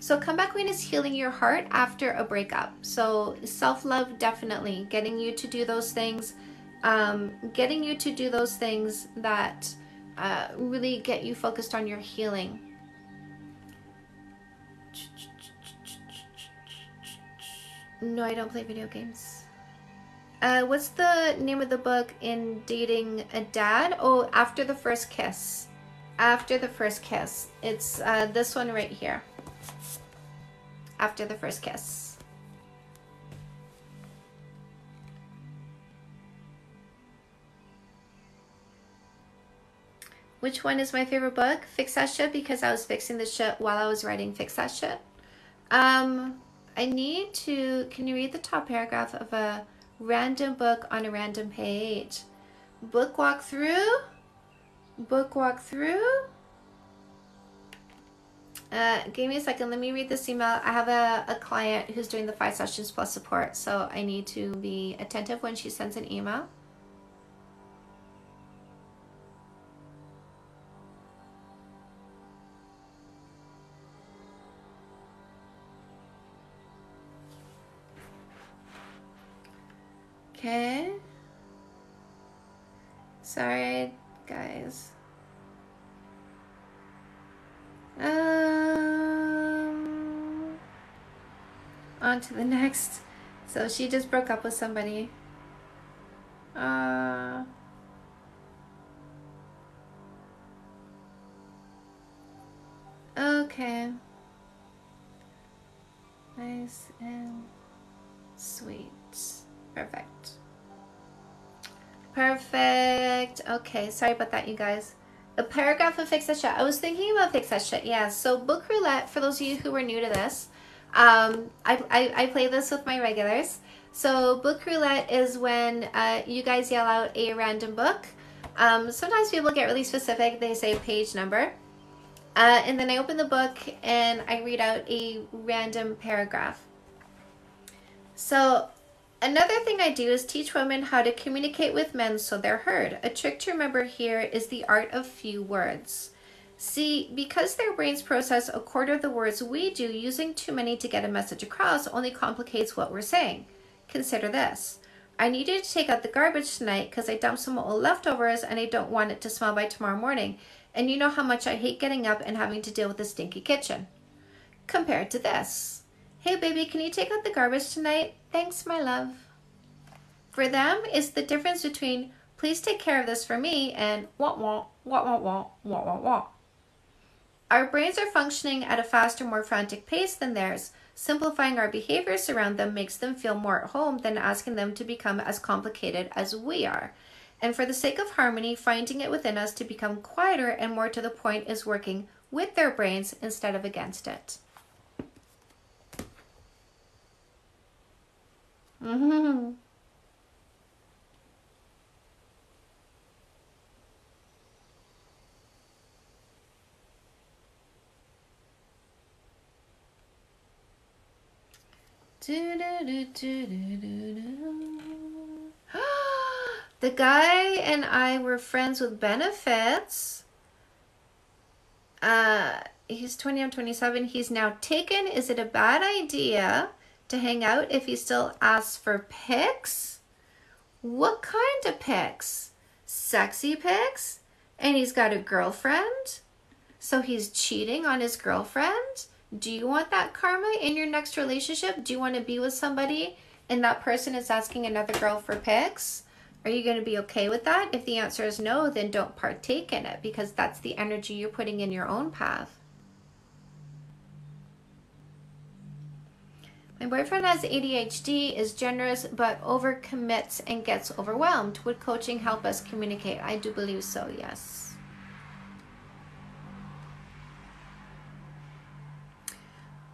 So Comeback Queen is healing your heart after a breakup. So self-love, definitely. Getting you to do those things. Getting you to do those things that really get you focused on your healing. No, I don't play video games. What's the name of the book in Dating a Dad? Oh, After the First Kiss. After the First Kiss. It's this one right here. After the First Kiss. Which one is my favorite book? Fix That Shit, because I was fixing the shit while I was writing Fix That Shit. I need to... Can you read the top paragraph of a random book on a random page? Book walkthrough? Book walkthrough? Give me a second. Let me read this email. I have a client who's doing the 5 sessions plus support, so I need to be attentive when she sends an email. Okay. Sorry, guys. On to the next. So she just broke up with somebody. Okay. Nice and sweet. Perfect. Perfect. Okay, sorry about that, you guys. A paragraph of Fix That Shit. I was thinking about Fix That Shit, yeah. So book roulette, for those of you who are new to this, I play this with my regulars. So book roulette is when you guys yell out a random book. Sometimes people get really specific. They say page number. And then I open the book and I read out a random paragraph. So... Another thing I do is teach women how to communicate with men so they're heard. A trick to remember here is the art of few words. See, because their brains process a quarter of the words we do, using too many to get a message across only complicates what we're saying. Consider this. I needed to take out the garbage tonight because I dumped some old leftovers and I don't want it to smell by tomorrow morning. And you know how much I hate getting up and having to deal with a stinky kitchen. Compared to this. Hey baby, can you take out the garbage tonight? Thanks, my love. For them, it's the difference between please take care of this for me and wah wah wah. Our brains are functioning at a faster, more frantic pace than theirs. Simplifying our behaviors around them makes them feel more at home than asking them to become as complicated as we are. And for the sake of harmony, finding it within us to become quieter and more to the point is working with their brains instead of against it. Mm-hmm. The guy and I were friends with benefits. He's 20, I'm 27. He's now taken. Is it a bad idea to hang out if he still asks for pics? What kind of pics? Sexy pics? And he's got a girlfriend? So he's cheating on his girlfriend? Do you want that karma in your next relationship? Do you want to be with somebody and that person is asking another girl for pics? Are you going to be okay with that? If the answer is no, then don't partake in it, because that's the energy you're putting in your own path. My boyfriend has ADHD, is generous, but overcommits and gets overwhelmed. Would coaching help us communicate? I do believe so, yes.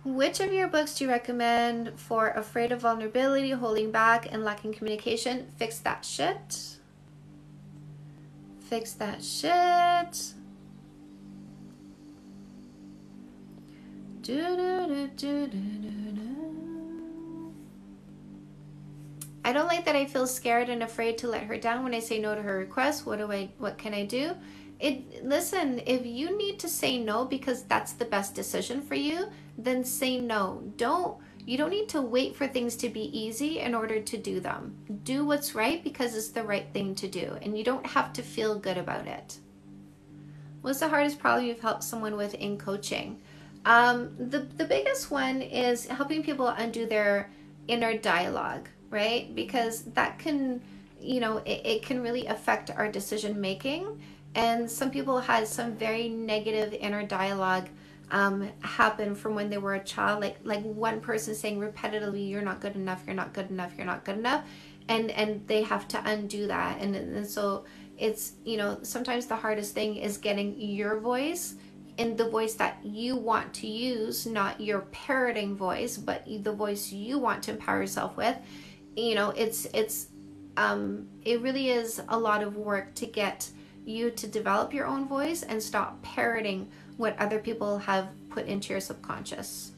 Which of your books do you recommend for afraid of vulnerability, holding back, and lacking communication? Fix That Shit. Fix That Shit. I don't like that I feel scared and afraid to let her down when I say no to her request. What can I do? Listen, if you need to say no because that's the best decision for you, then say no. You don't need to wait for things to be easy in order to do them. Do what's right because it's the right thing to do, and you don't have to feel good about it. What's the hardest problem you've helped someone with in coaching? The biggest one is helping people undo their inner dialogue, right? Because that can, you know, it can really affect our decision making. And some people had some very negative inner dialogue happen from when they were a child, like one person saying repetitively, "You're not good enough. You're not good enough. You're not good enough," and they have to undo that. And so it's, you know, sometimes the hardest thing is getting your voice in the voice that you want to use, not your parroting voice, but the voice you want to empower yourself with. You know, it really is a lot of work to get you to develop your own voice and stop parroting what other people have put into your subconscious.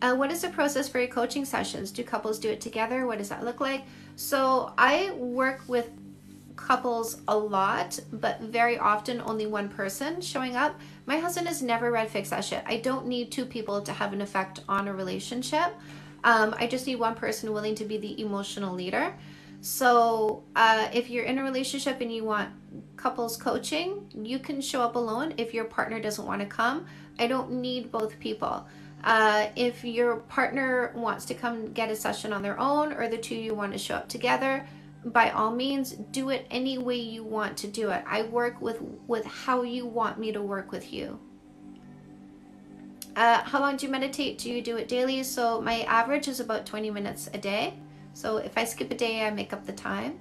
What is the process for your coaching sessions? Do couples do it together? What does that look like? So I work with couples a lot, but very often only one person showing up. My husband has never read Fix That Shit. I don't need two people to have an effect on a relationship. I just need one person willing to be the emotional leader. So if you're in a relationship and you want couples coaching, you can show up alone if your partner doesn't want to come. I don't need both people. If your partner wants to come get a session on their own, or the two of you want to show up together, by all means, do it any way you want to do it. I work with how you want me to work with you. How long do you meditate? Do you do it daily? So my average is about 20 minutes a day. So if I skip a day, I make up the time.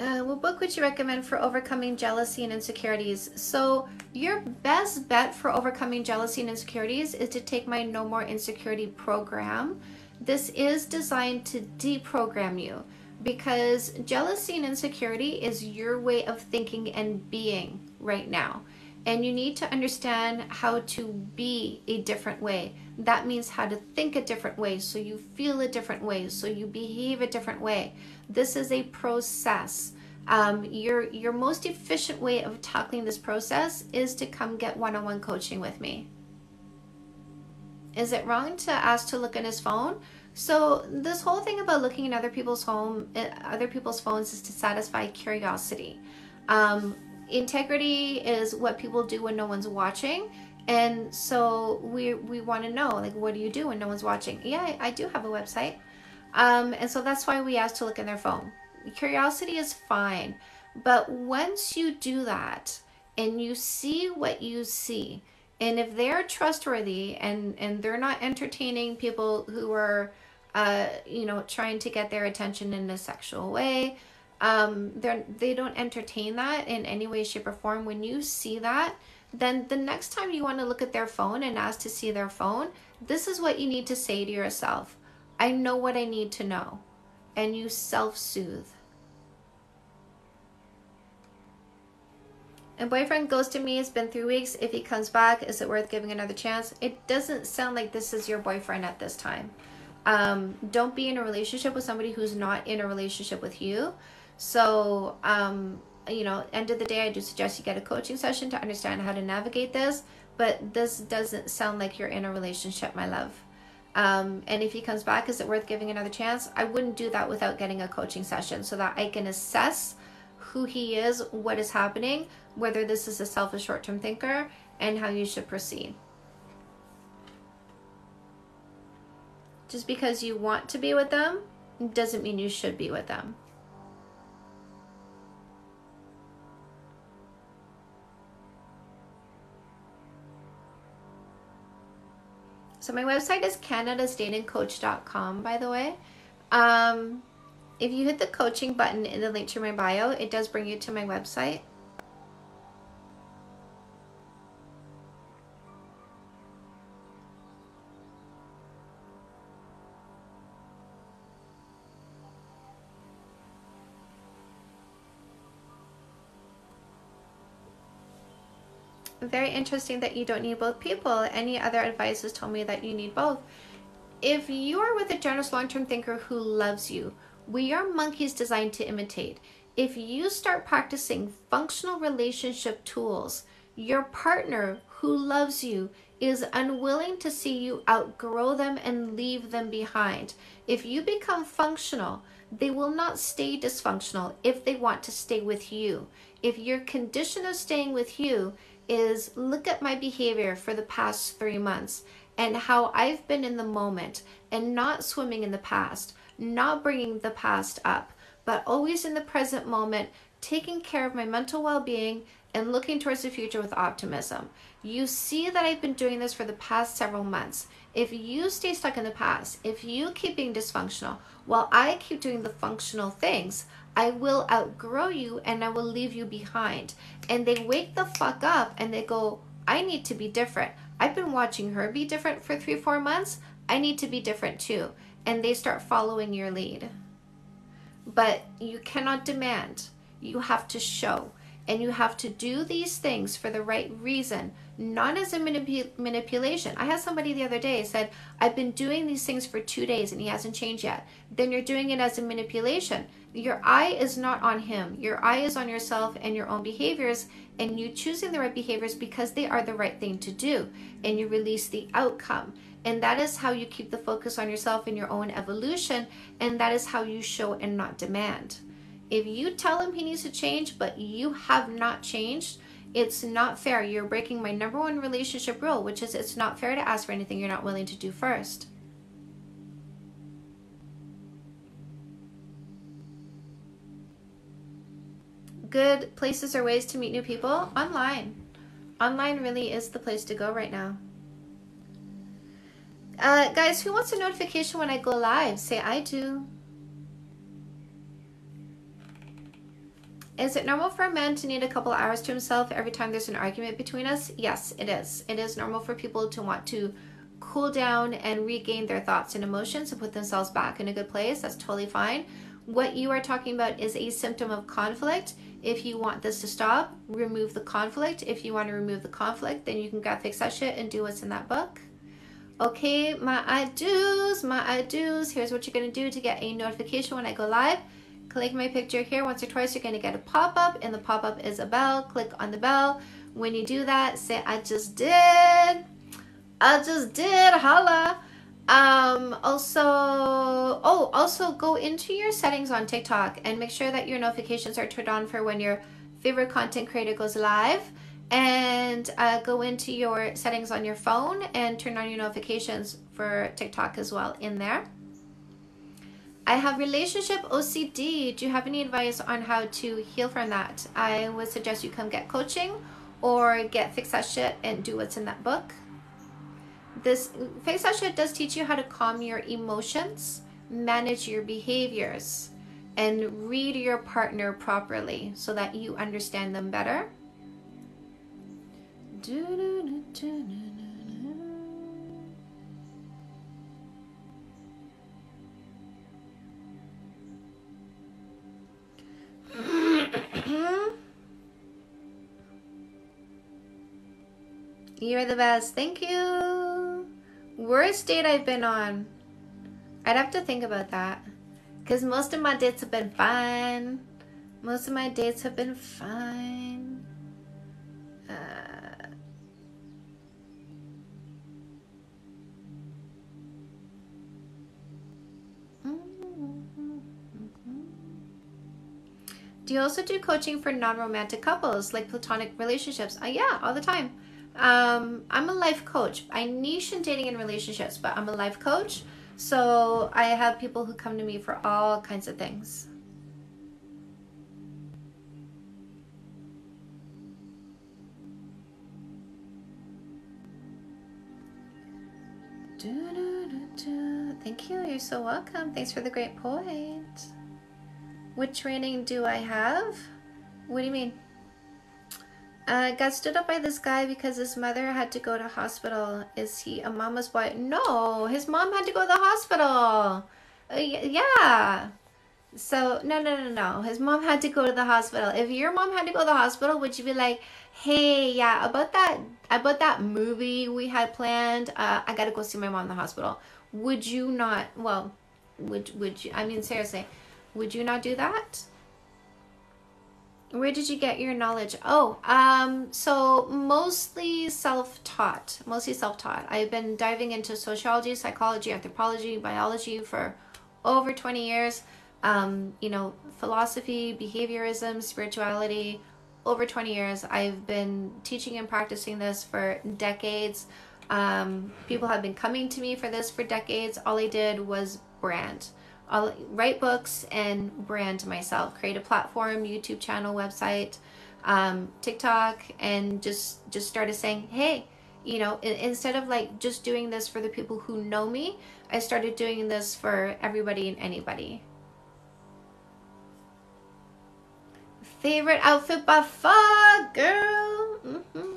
What book would you recommend for overcoming jealousy and insecurities? So your best bet for overcoming jealousy and insecurities is to take my No More Insecurity program. This is designed to deprogram you, because jealousy and insecurity is your way of thinking and being right now. And you need to understand how to be a different way. That means how to think a different way, so you feel a different way, so you behave a different way. This is a process. Your most efficient way of tackling this process is to come get one-on-one coaching with me. Is it wrong to ask to look in his phone? So this whole thing about looking in other people's phones is to satisfy curiosity. Integrity is what people do when no one's watching, and so we want to know, like, what do you do when no one's watching? Yeah, I do have a website, and so that's why we ask to look in their phone. Curiosity is fine, but once you do that and you see what you see, and if they're trustworthy and they're not entertaining people who are you know, trying to get their attention in a sexual way, they don't entertain that in any way, shape, or form. When you see that, then the next time you want to look at their phone and ask to see their phone, this is what you need to say to yourself: I know what I need to know. And you self-soothe. And boyfriend ghosted me, it's been 3 weeks. If he comes back, is it worth giving another chance? It doesn't sound like this is your boyfriend at this time. Don't be in a relationship with somebody who's not in a relationship with you. So, you know, end of the day, I do suggest you get a coaching session to understand how to navigate this, but this doesn't sound like you're in a relationship, my love. And if he comes back, is it worth giving another chance? I wouldn't do that without getting a coaching session so that I can assess who he is, what is happening, whether this is a selfish short-term thinker, and how you should proceed. Just because you want to be with them doesn't mean you should be with them. So my website is CanadasDatingCoach.com, by the way. If you hit the coaching button in the link to my bio, it does bring you to my website. very interesting that you don't need both people. Any other advisors told me that you need both. If you are with a generous long-term thinker who loves you, we are monkeys designed to imitate. If you start practicing functional relationship tools, your partner who loves you is unwilling to see you outgrow them and leave them behind. If you become functional, they will not stay dysfunctional if they want to stay with you. If your condition of staying with you is look at my behavior for the past 3 months and how I've been in the moment and not swimming in the past, not bringing the past up, but always in the present moment, taking care of my mental well-being and looking towards the future with optimism. You see that I've been doing this for the past several months. If you stay stuck in the past, if you keep being dysfunctional, while I keep doing the functional things, I will outgrow you and I will leave you behind. And they wake the fuck up and they go, I need to be different. I've been watching her be different for 3-4 months. I need to be different too. And they start following your lead. But you cannot demand. You have to show. And you have to do these things for the right reason, not as a manipulation. I had somebody the other day said, I've been doing these things for 2 days and he hasn't changed yet. Then you're doing it as a manipulation. Your eye is not on him. Your eye is on yourself and your own behaviors, and you choosing the right behaviors because they are the right thing to do, and you release the outcome. And that is how you keep the focus on yourself and your own evolution, and that is how you show and not demand. If you tell him he needs to change, but you have not changed, it's not fair. You're breaking my #1 relationship rule, which is it's not fair to ask for anything you're not willing to do first. Good places or ways to meet new people? Online. Online really is the place to go right now. Guys, who wants a notification when I go live? Say I do. Is it normal for a man to need a couple hours to himself every time there's an argument between us? Yes, it is. It is normal for people to want to cool down and regain their thoughts and emotions and put themselves back in a good place. That's totally fine. What you are talking about is a symptom of conflict. If you want this to stop, remove the conflict. If you want to remove the conflict, then you can go fix that shit and do what's in that book. Okay, my I do's. Here's what you're going to do to get a notification when I go live. Click my picture here once or twice. You're going to get a pop-up, and the pop-up is a bell. Click on the bell. When you do that, say, I just did. I just did. Holla. Also go into your settings on TikTok and make sure that your notifications are turned on for when your favorite content creator goes live. And go into your settings on your phone and turn on your notifications for TikTok as well in there. I have relationship OCD. Do you have any advice on how to heal from that? I would suggest you come get coaching or get Fix That Shit and do what's in that book. This Fix That Shit does teach you how to calm your emotions, manage your behaviors, and read your partner properly so that you understand them better. You're the best. Thank you. Worst date I've been on? I'd have to think about that, because most of my dates have been fine. Most of my dates have been fine. Do you also do coaching for non-romantic couples, like platonic relationships? Yeah, all the time. I'm a life coach. I niche in dating and relationships, but I'm a life coach. So I have people who come to me for all kinds of things. Thank you. You're so welcome. Thanks for the great point. What training do I have? What do you mean? Got stood up by this guy because his mother had to go to hospital. Is he a mama's boy? No, his mom had to go to the hospital. Yeah. So, no. His mom had to go to the hospital. If your mom had to go to the hospital, would you be like, hey, yeah, about that movie we had planned, I gotta go see my mom in the hospital? Would you not, well, would you, I mean, seriously, would you not do that? Where did you get your knowledge? Oh, so mostly self-taught. I've been diving into sociology, psychology, anthropology, biology for over 20 years. You know, philosophy, behaviorism, spirituality, over 20 years. I've been teaching and practicing this for decades. People have been coming to me for this for decades. All I did was brand. I'll write books and brand myself, create a platform, YouTube channel, website, TikTok, and just started saying, hey, you know, instead of like just doing this for the people who know me, I started doing this for everybody and anybody. Favorite outfit by far, girl. Mm-hmm.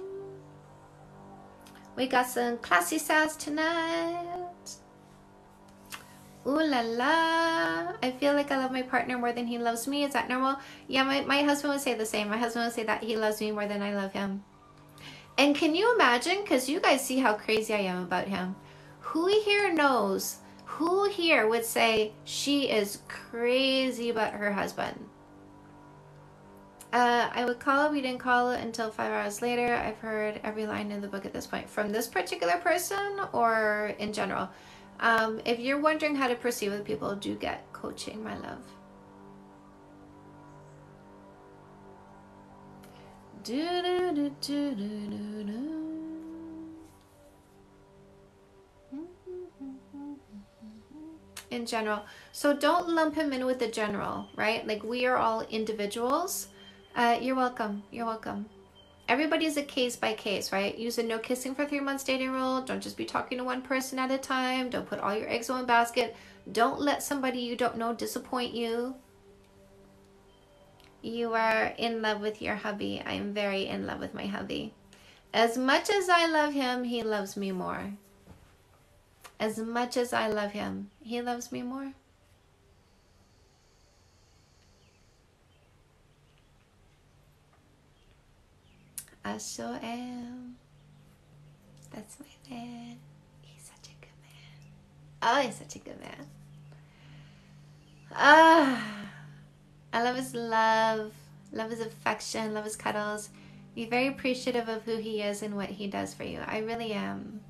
We got some classy styles tonight. Ooh la la, I feel like I love my partner more than he loves me. Is that normal? Yeah, my husband would say the same. My husband would say that he loves me more than I love him. And can you imagine? Because you guys see how crazy I am about him. Who here knows? Who here would say she is crazy about her husband? I would call. We didn't call until 5 hours later. I've heard every line in the book at this point. From this particular person or in general? If you're wondering how to proceed with people, do get coaching, my love. In general. So don't lump him in with the general, right? Like, we are all individuals. You're welcome. You're welcome. Everybody's a case by case, right? Use a no kissing for 3 months dating rule. Don't just be talking to one person at a time. Don't put all your eggs in one basket. Don't let somebody you don't know disappoint you. You are in love with your hubby. I am very in love with my hubby. As much as I love him, he loves me more. As much as I love him, he loves me more. I sure am. That's my man. He's such a good man. Oh, he's such a good man. Ah, I love his love. Love his affection. Love his cuddles. Be very appreciative of who he is and what he does for you. I really am.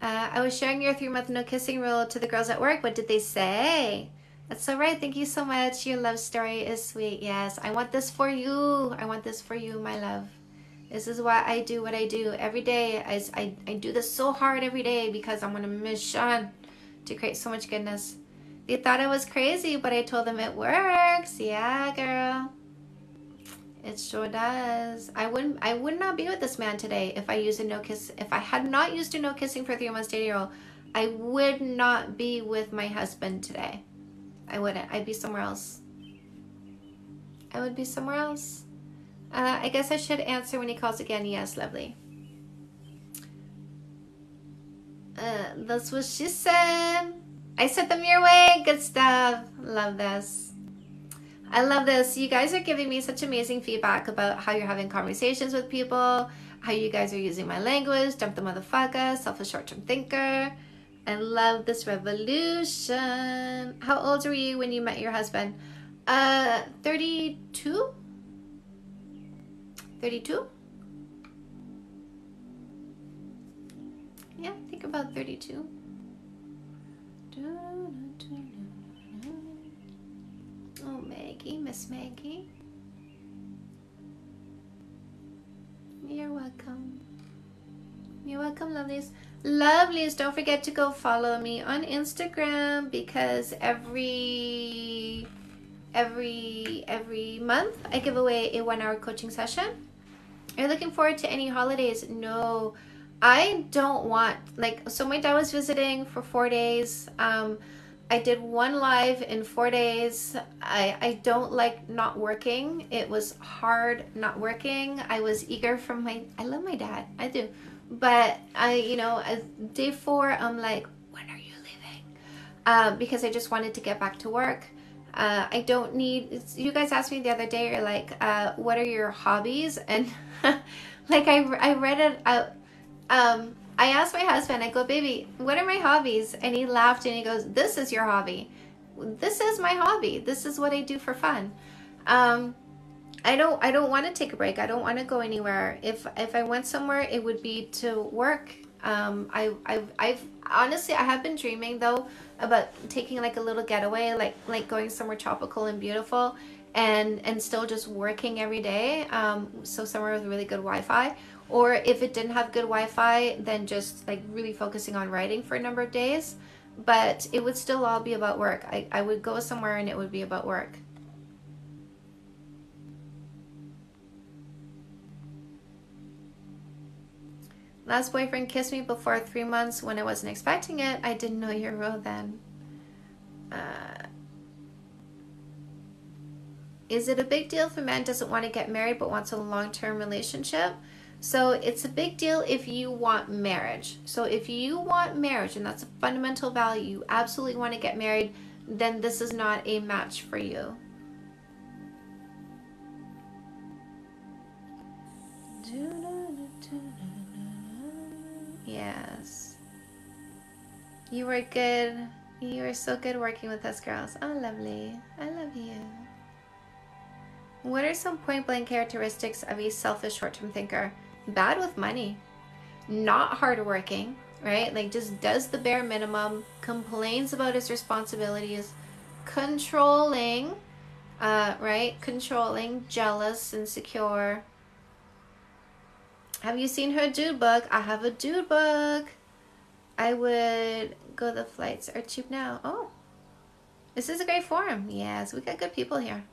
I was sharing your 3-month no kissing rule to the girls at work. What did they say? That's all right. Thank you so much. Your love story is sweet. Yes, I want this for you. I want this for you, my love. This is why I do what I do every day. I do this so hard every day because I'm on a mission to create so much goodness. They thought I was crazy, but I told them it works. Yeah, girl. It sure does. I would not be with this man today if I used a no kiss. If I had not used a no kissing for 3 months dating rule, I would not be with my husband today. I wouldn't. I'd be somewhere else. I would be somewhere else. I guess I should answer when he calls again. Yes, lovely. That's what she said. I sent them your way. Good stuff. Love this. I love this. You guys are giving me such amazing feedback about how you're having conversations with people, how you guys are using my language, dump the motherfucker, selfish short-term thinker. I love this revolution. How old were you when you met your husband? 32? 32? Yeah, think about 32. Oh, Maggie, Miss Maggie. You're welcome. You're welcome, lovelies. Lovelies, don't forget to go follow me on Instagram, because every month I give away a 1-hour coaching session. Are you looking forward to any holidays? No, I don't want, like, so my dad was visiting for 4 days. I did one live in 4 days. I don't like not working. It was hard not working. I was eager from my, I love my dad, I do. But I, you know, day 4, I'm like, when are you leaving? Because I just wanted to get back to work. I don't need, you guys asked me the other day, or like, what are your hobbies? And like, I read it out. I asked my husband, I go, baby, what are my hobbies? And he laughed and he goes, this is your hobby. This is my hobby. This is what I do for fun. I don't want to take a break. I don't want to go anywhere. If I went somewhere, it would be to work. I've honestly, I have been dreaming though about taking like a little getaway, like going somewhere tropical and beautiful, and still just working every day. So somewhere with really good Wi-Fi, or if it didn't have good Wi-Fi, then just like really focusing on writing for a number of days. But it would still all be about work. I would go somewhere and it would be about work. Last boyfriend kissed me before 3 months when I wasn't expecting it. I didn't know your role then. Is it a big deal if a man doesn't want to get married but wants a long-term relationship? So it's a big deal if you want marriage. So if you want marriage, and that's a fundamental value, you absolutely want to get married, then this is not a match for you. Yes. You were good. You were so good working with us girls. Oh, lovely. I love you. What are some point-blank characteristics of a selfish short-term thinker? Bad with money. Not hardworking, right? Like just does the bare minimum, complains about his responsibilities, controlling, right? Controlling, jealous, insecure. Have you seen her dude book? I have a dude book. I would go, the flights are cheap now. Oh, this is a great forum. Yes, we got good people here.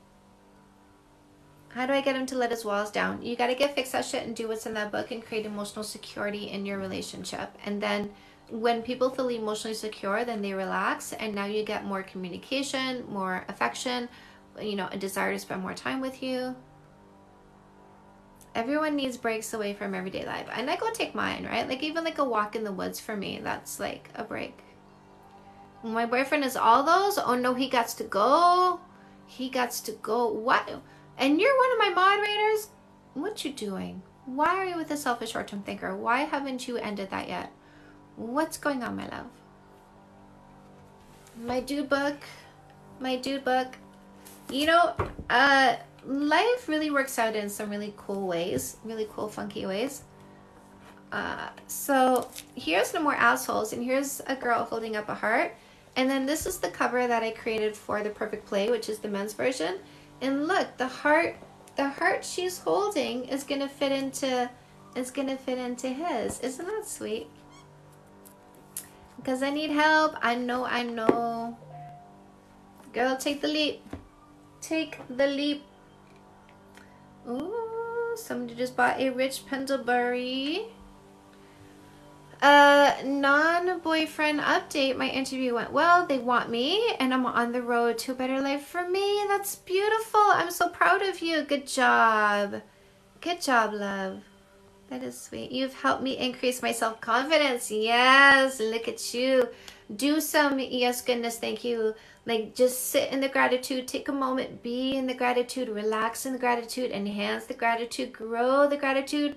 How do I get him to let his walls down? You got to get Fix That Shit and do what's in that book and create emotional security in your relationship. And then when people feel emotionally secure, then they relax. And now you get more communication, more affection, you know, a desire to spend more time with you. Everyone needs breaks away from everyday life. And I go take mine, right? Like even like a walk in the woods for me, that's like a break. My boyfriend is all those. Oh no, he gets to go. He gets to go. What? And you're one of my moderators? What you doing? Why are you with a selfish short-term thinker? Why haven't you ended that yet? What's going on, my love? My dude book. My dude book. You know, life really works out in some really cool ways, really cool funky ways. So here's No More Assholes, and here's a girl holding up a heart, and then this is the cover that I created for The Perfect Play, which is the men's version. And look, the heart she's holding is gonna fit into his. Isn't that sweet? Because I need help. I know. Girl, take the leap. Take the leap. Ooh, somebody just bought a Rich Pendlebury. Non-boyfriend update. My interview went well. They want me, and I'm on the road to a better life for me. That's beautiful. I'm so proud of you. Good job. Good job, love. That is sweet. You've helped me increase my self-confidence. Yes, look at you. Do some yes, goodness, thank you. Like just sit in the gratitude, take a moment, be in the gratitude, relax in the gratitude, enhance the gratitude, grow the gratitude.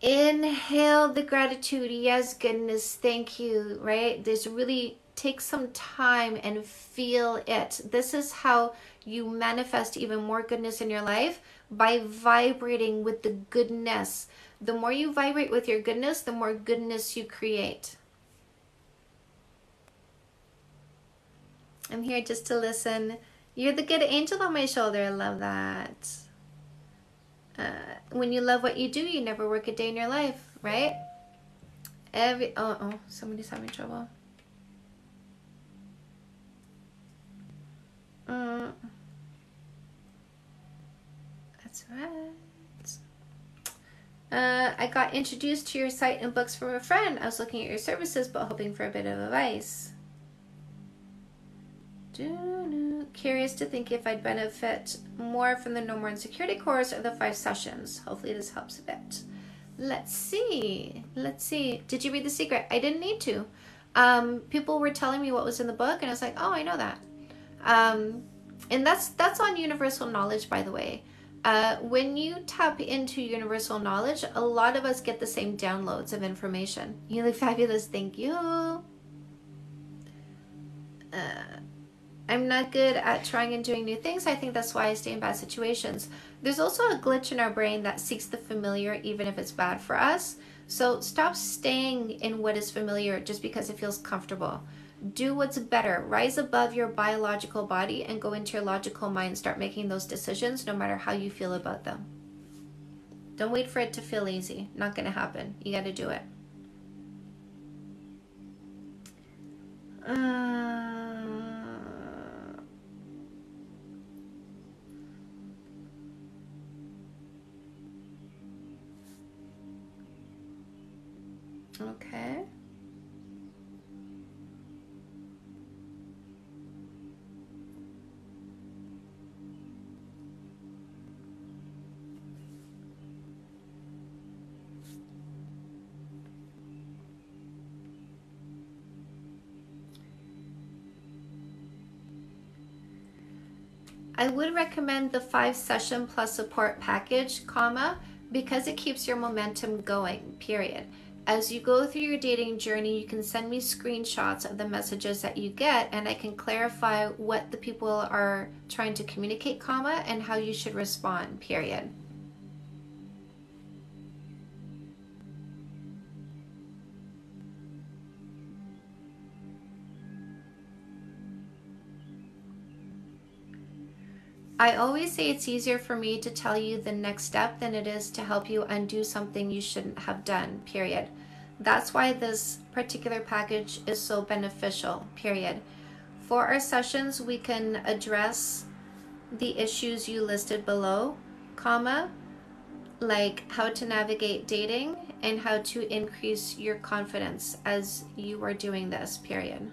Inhale the gratitude, yes, goodness, thank you, right? This really take some time and feel it. This is how you manifest even more goodness in your life, by vibrating with the goodness. The more you vibrate with your goodness, the more goodness you create. I'm here just to listen. You're the good angel on my shoulder. I love that. When you love what you do, you never work a day in your life, right? Somebody's having trouble. That's right. I got introduced to your site and books from a friend. I was looking at your services, but hoping for a bit of advice. Curious to think if I'd benefit more from the No More Insecurity course or the 5 sessions. Hopefully this helps a bit. Let's see. Did you read The Secret? I didn't need to. People were telling me what was in the book, and I was like, oh, I know that. And that's on universal knowledge, by the way. When you tap into universal knowledge, a lot of us get the same downloads of information. You look fabulous, thank you. I'm not good at trying and doing new things. I think that's why I stay in bad situations. There's also a glitch in our brain that seeks the familiar even if it's bad for us. So stop staying in what is familiar just because it feels comfortable. Do what's better. Rise above your biological body and go into your logical mind. Start making those decisions no matter how you feel about them. Don't wait for it to feel easy. Not gonna happen. You gotta do it. Okay. I would recommend the 5-session plus support package, comma, because it keeps your momentum going, period. As you go through your dating journey, you can send me screenshots of the messages that you get, and I can clarify what the people are trying to communicate, comma, and how you should respond, period. I always say it's easier for me to tell you the next step than it is to help you undo something you shouldn't have done, period. That's why this particular package is so beneficial, period. For our sessions, we can address the issues you listed below, comma, like how to navigate dating and how to increase your confidence as you are doing this, period.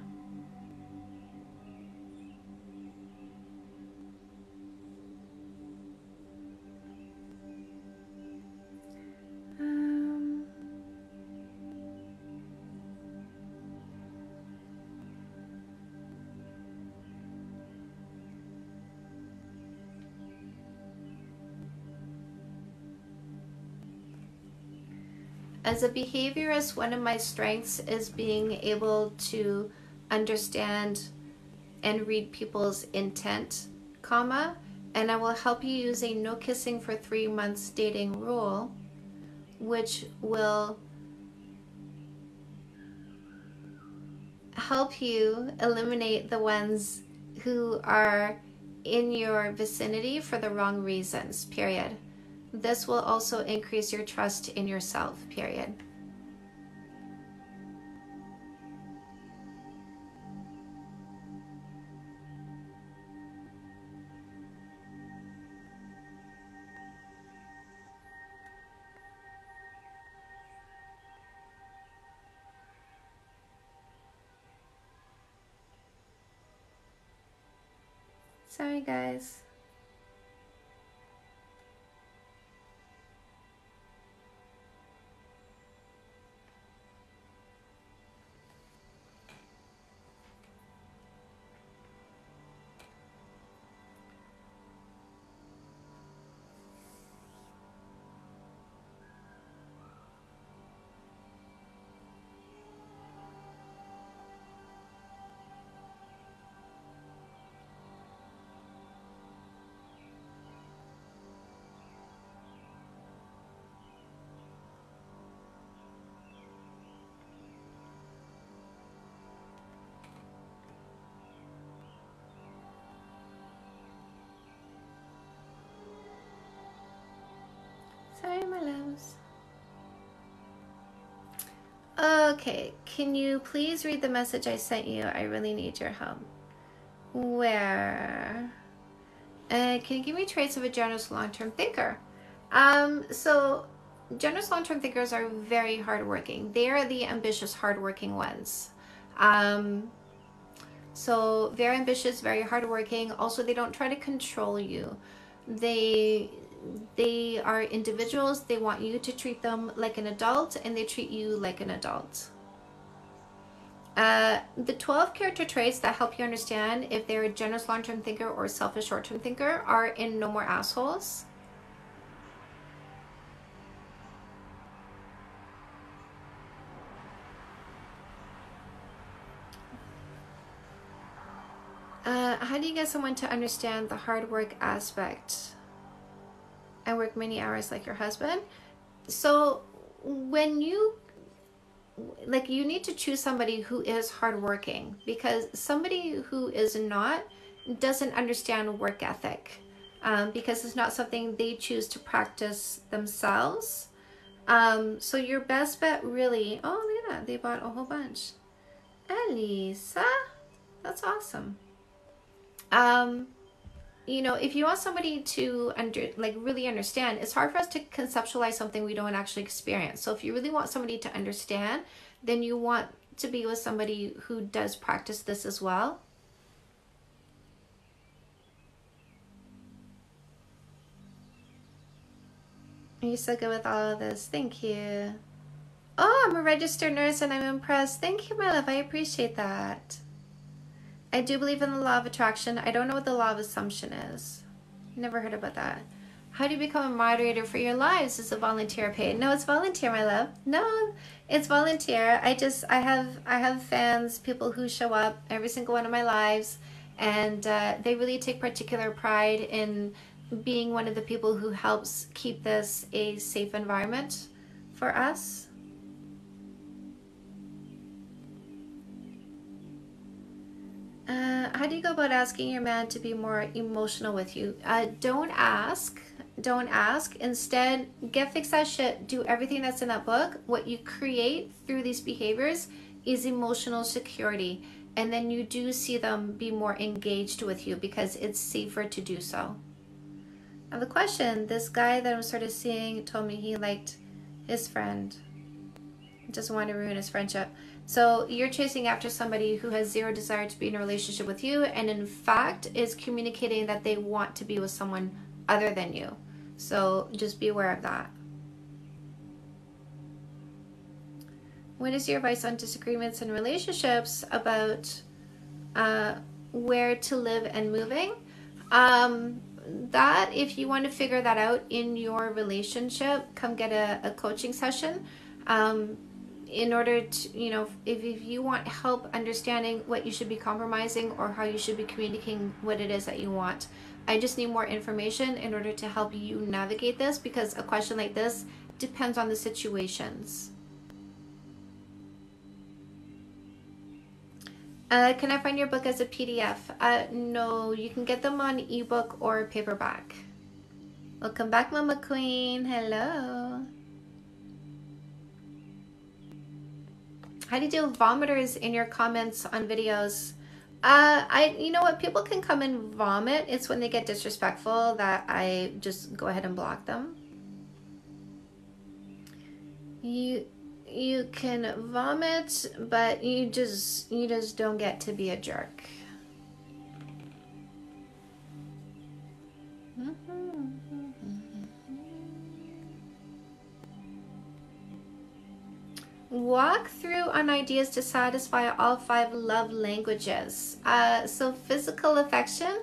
As a behaviorist, one of my strengths is being able to understand and read people's intent, comma, and I will help you use a no kissing for 3 months dating rule, which will help you eliminate the ones who are in your vicinity for the wrong reasons, period. This will also increase your trust in yourself, period. Sorry, guys. Sorry, my loves. Okay, can you please read the message I sent you? I really need your help. Where? Can you give me traits of a generous long-term thinker? So generous long-term thinkers are very hardworking. They are the ambitious, hardworking ones. So very ambitious, very hardworking. Also, they don't try to control you. They are individuals. They want you to treat them like an adult, and they treat you like an adult. The 12 character traits that help you understand if they're a generous long-term thinker or a selfish short-term thinker are in No More Assholes. How do you get someone to understand the hard work aspect? I work many hours like your husband. So when you, like, you need to choose somebody who is hardworking, because somebody who is not doesn't understand work ethic, because it's not something they choose to practice themselves. So your best bet really, oh look at that, they bought a whole bunch. Elisa, that's awesome. You know, if you want somebody to really understand, it's hard for us to conceptualize something we don't actually experience. So if you really want somebody to understand, then you want to be with somebody who does practice this as well. Are you so good with all of this? Thank you. Oh, I'm a registered nurse and I'm impressed. Thank you, my love. I appreciate that. I do believe in the law of attraction. I don't know what the law of assumption is. Never heard about that. How do you become a moderator for your lives? Is it volunteer paid? No, it's volunteer, my love. No, it's volunteer. I have fans, people who show up every single one of my lives, and they really take particular pride in being one of the people who helps keep this a safe environment for us. How do you go about asking your man to be more emotional with you? Don't ask. Don't ask. Instead, get Fix That Shit. Do everything that's in that book. What you create through these behaviors is emotional security. And then you do see them be more engaged with you because it's safer to do so. Now the question, this guy that I'm sort of seeing told me he liked his friend. Doesn't want to ruin his friendship. So you're chasing after somebody who has zero desire to be in a relationship with you, and in fact is communicating that they want to be with someone other than you. So just be aware of that. What is your advice on disagreements in relationships about where to live and moving? That, if you want to figure that out in your relationship, come get a coaching session. In order to, you know, if you want help understanding what you should be compromising or how you should be communicating what it is that you want. I just need more information in order to help you navigate this, because a question like this depends on the situations. Can I find your book as a PDF? No, you can get them on ebook or paperback. Welcome back, Mama Queen. Hello. How do you deal with vomiters in your comments on videos? You know what? People can come and vomit. It's when they get disrespectful that I just go ahead and block them. You can vomit, but you just don't get to be a jerk. Walk through on ideas to satisfy all 5 love languages. So physical affection,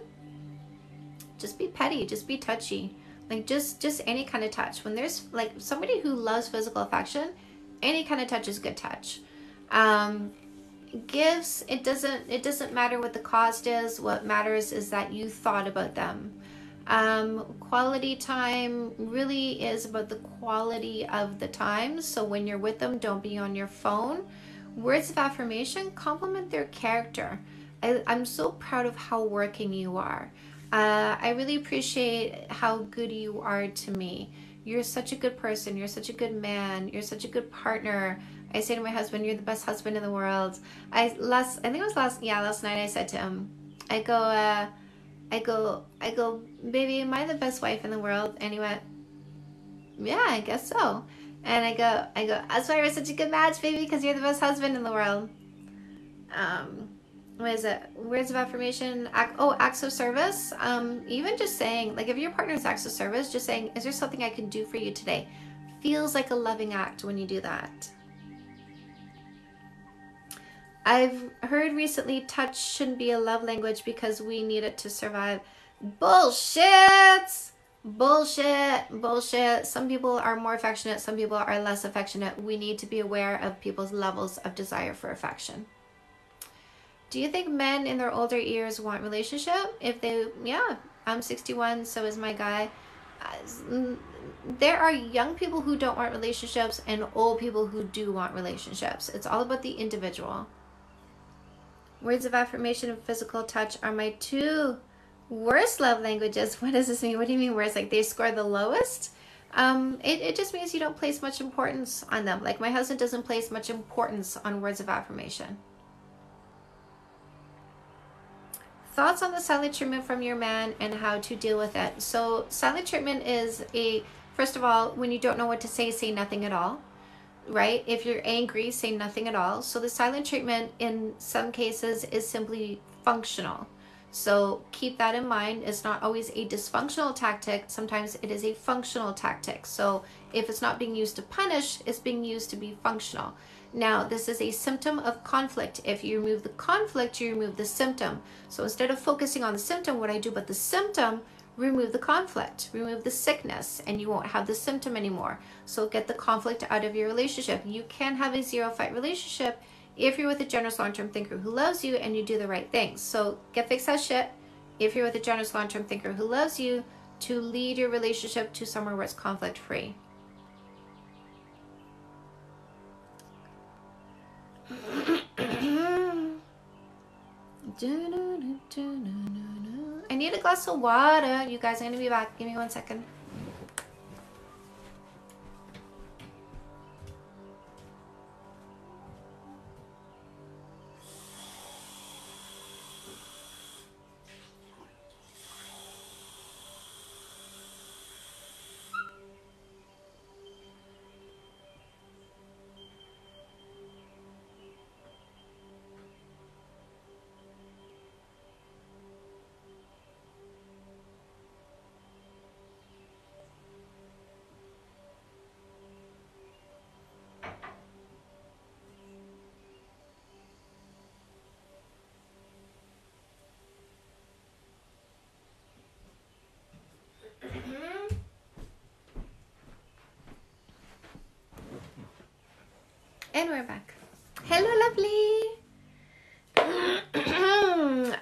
just be petty, just be touchy. Like just any kind of touch. When there's like somebody who loves physical affection, any kind of touch is good touch. Gifts, it doesn't matter what the cost is. What matters is that you thought about them. Quality time really is about the quality of the time. So when you're with them, don't be on your phone. Words of affirmation compliment their character. I'm so proud of how working you are. I really appreciate how good you are to me. You're such a good person. You're such a good man. You're such a good partner. I say to my husband, you're the best husband in the world. I think it was last night I said to him, I go, baby, am I the best wife in the world? And he went, yeah, I guess so. And I go, that's why we're such a good match, baby, because you're the best husband in the world. What is it? Words of affirmation. Acts of service. Even just saying, like, if your partner's acts of service, just saying, is there something I can do for you today? Feels like a loving act when you do that. I've heard recently touch shouldn't be a love language because we need it to survive. Bullshit! Bullshit, bullshit. Some people are more affectionate, some people are less affectionate. We need to be aware of people's levels of desire for affection. Do you think men in their older years want relationship? If they, yeah, I'm 61, so is my guy. There are young people who don't want relationships and old people who do want relationships. It's all about the individual. Words of affirmation and physical touch are my two worst love languages. What does this mean? What do you mean worst? Like they score the lowest? It just means you don't place much importance on them. Like my husband doesn't place much importance on words of affirmation. Thoughts on the silent treatment from your man and how to deal with it. So silent treatment is a, first of all, when you don't know what to say, say nothing at all, right? If you're angry, say nothing at all. So the silent treatment in some cases is simply functional. So keep that in mind. It's not always a dysfunctional tactic. Sometimes it is a functional tactic. So if it's not being used to punish, it's being used to be functional. Now, this is a symptom of conflict. If you remove the conflict, you remove the symptom. So instead of focusing on the symptom, what I do but the symptom, remove the conflict, remove the sickness, and you won't have the symptom anymore. So get the conflict out of your relationship. You can have a zero-fight relationship if you're with a generous long-term thinker who loves you and you do the right things. So get Fix That Shit if you're with a generous long-term thinker who loves you to lead your relationship to somewhere where it's conflict-free. I need a glass of water. You guys, I'm gonna be back. Give me 1 second. And we're back. Hello, lovely.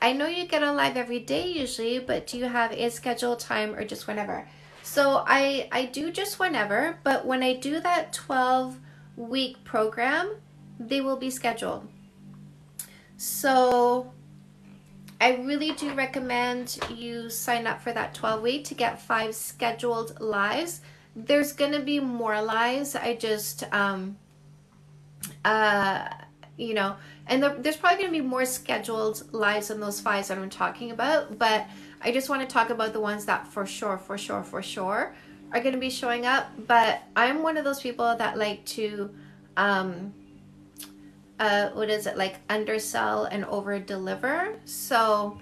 I know you get on live every day usually, but do you have a scheduled time or just whenever? So I do just whenever, but when I do that 12-week program, they will be scheduled. So I really do recommend you sign up for that 12-week to get 5 scheduled lives. There's going to be more lives. I just... you know, and there's probably going to be more scheduled lives than those 5 that I'm talking about, but I just want to talk about the ones that for sure are going to be showing up. But I'm one of those people that like to, what is it, like undersell and over deliver. So,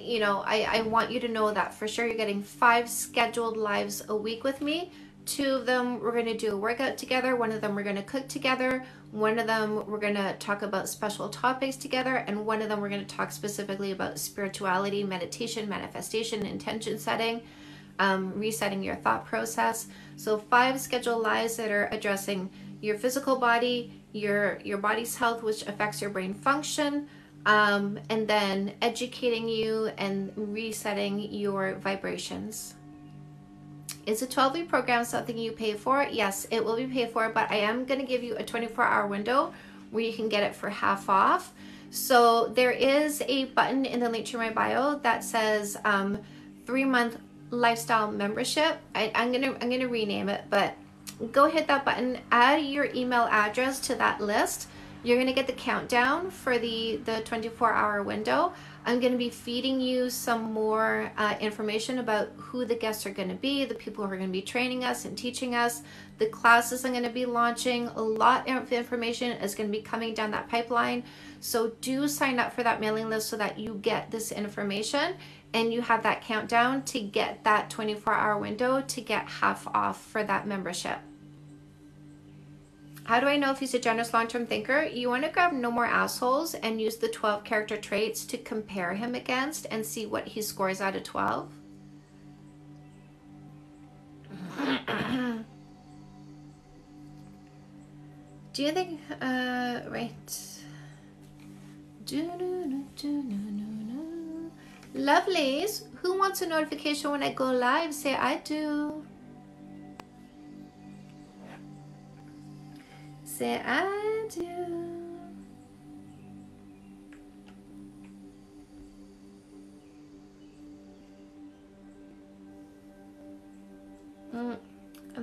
you know, I want you to know that for sure you're getting 5 scheduled lives a week with me. 2 of them we're going to do a workout together, 1 of them we're going to cook together, 1 of them we're going to talk about special topics together, and 1 of them we're going to talk specifically about spirituality, meditation, manifestation, intention setting, resetting your thought process. So 5 scheduled lives that are addressing your physical body, your body's health, which affects your brain function, and then educating you and resetting your vibrations. Is a 12-week program something you pay for? Yes, it will be paid for, but I am going to give you a 24-hour window where you can get it for half off. So there is a button in the link to my bio that says 3-month lifestyle membership. I'm gonna rename it, but go hit that button. Add your email address to that list. You're gonna get the countdown for the 24-hour window. I'm going to be feeding you some more information about who the guests are going to be, the people who are going to be training us and teaching us, the classes I'm going to be launching. A lot of information is going to be coming down that pipeline. So do sign up for that mailing list so that you get this information and you have that countdown to get that 24-hour window to get half off for that membership. How do I know if he's a generous long-term thinker? You want to grab No More Assholes and use the 12 character traits to compare him against and see what he scores out of 12. Do you think, right. Lovelies, who wants a notification when I go live? Say I do. Say I do. I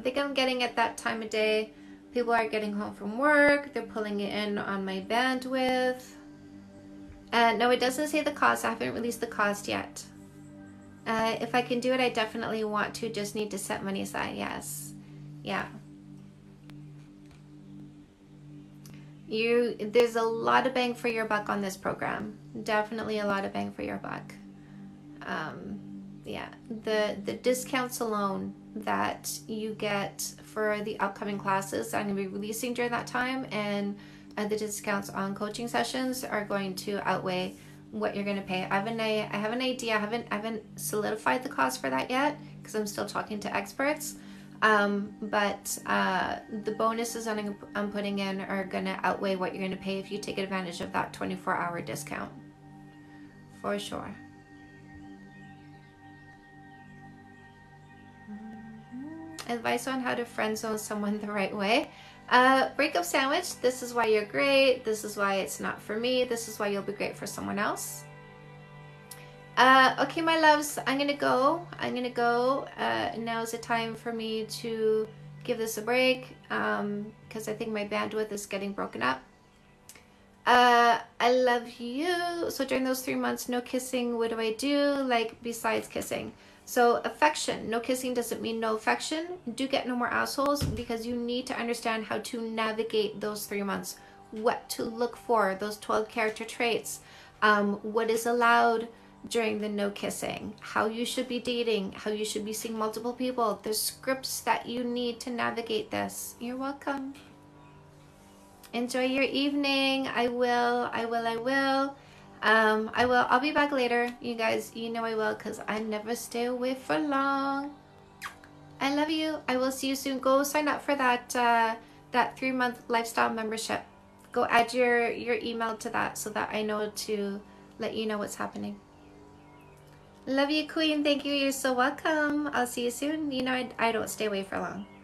think I'm getting at that time of day. People are getting home from work. They're pulling it in on my bandwidth. And no, it doesn't say the cost. I haven't released the cost yet. If I can do it, I definitely want to. Just need to set money aside. Yes. Yeah. There's a lot of bang for your buck on this program. Definitely a lot of bang for your buck. Yeah. The discounts alone that you get for the upcoming classes that I'm going to be releasing during that time, and the discounts on coaching sessions are going to outweigh what you're going to pay. I have an idea. I haven't solidified the cost for that yet because I'm still talking to experts. But the bonuses that I'm putting in are going to outweigh what you're going to pay if you take advantage of that 24-hour discount. For sure. Advice on how to friend zone someone the right way. Breakup sandwich. This is why you're great. This is why it's not for me. This is why you'll be great for someone else. Okay, my loves, I'm gonna go. Now is the time for me to give this a break because I think my bandwidth is getting broken up. I love you. So during those 3 months, no kissing. What do I do? Like besides kissing? So affection, no kissing doesn't mean no affection. Do get No More Assholes because you need to understand how to navigate those 3 months, what to look for, those 12 character traits, what is allowed during the no kissing, how you should be dating, how you should be seeing multiple people, the scripts that you need to navigate this. You're welcome. Enjoy your evening. I will. I'll be back later, you guys. You know I will, because I never stay away for long. I love you. I will see you soon. Go sign up for that that 3-month lifestyle membership. Go add your email to that so that I know to let you know what's happening. Love you, Queen. Thank you. You're so welcome. I'll see you soon. You know I don't stay away for long.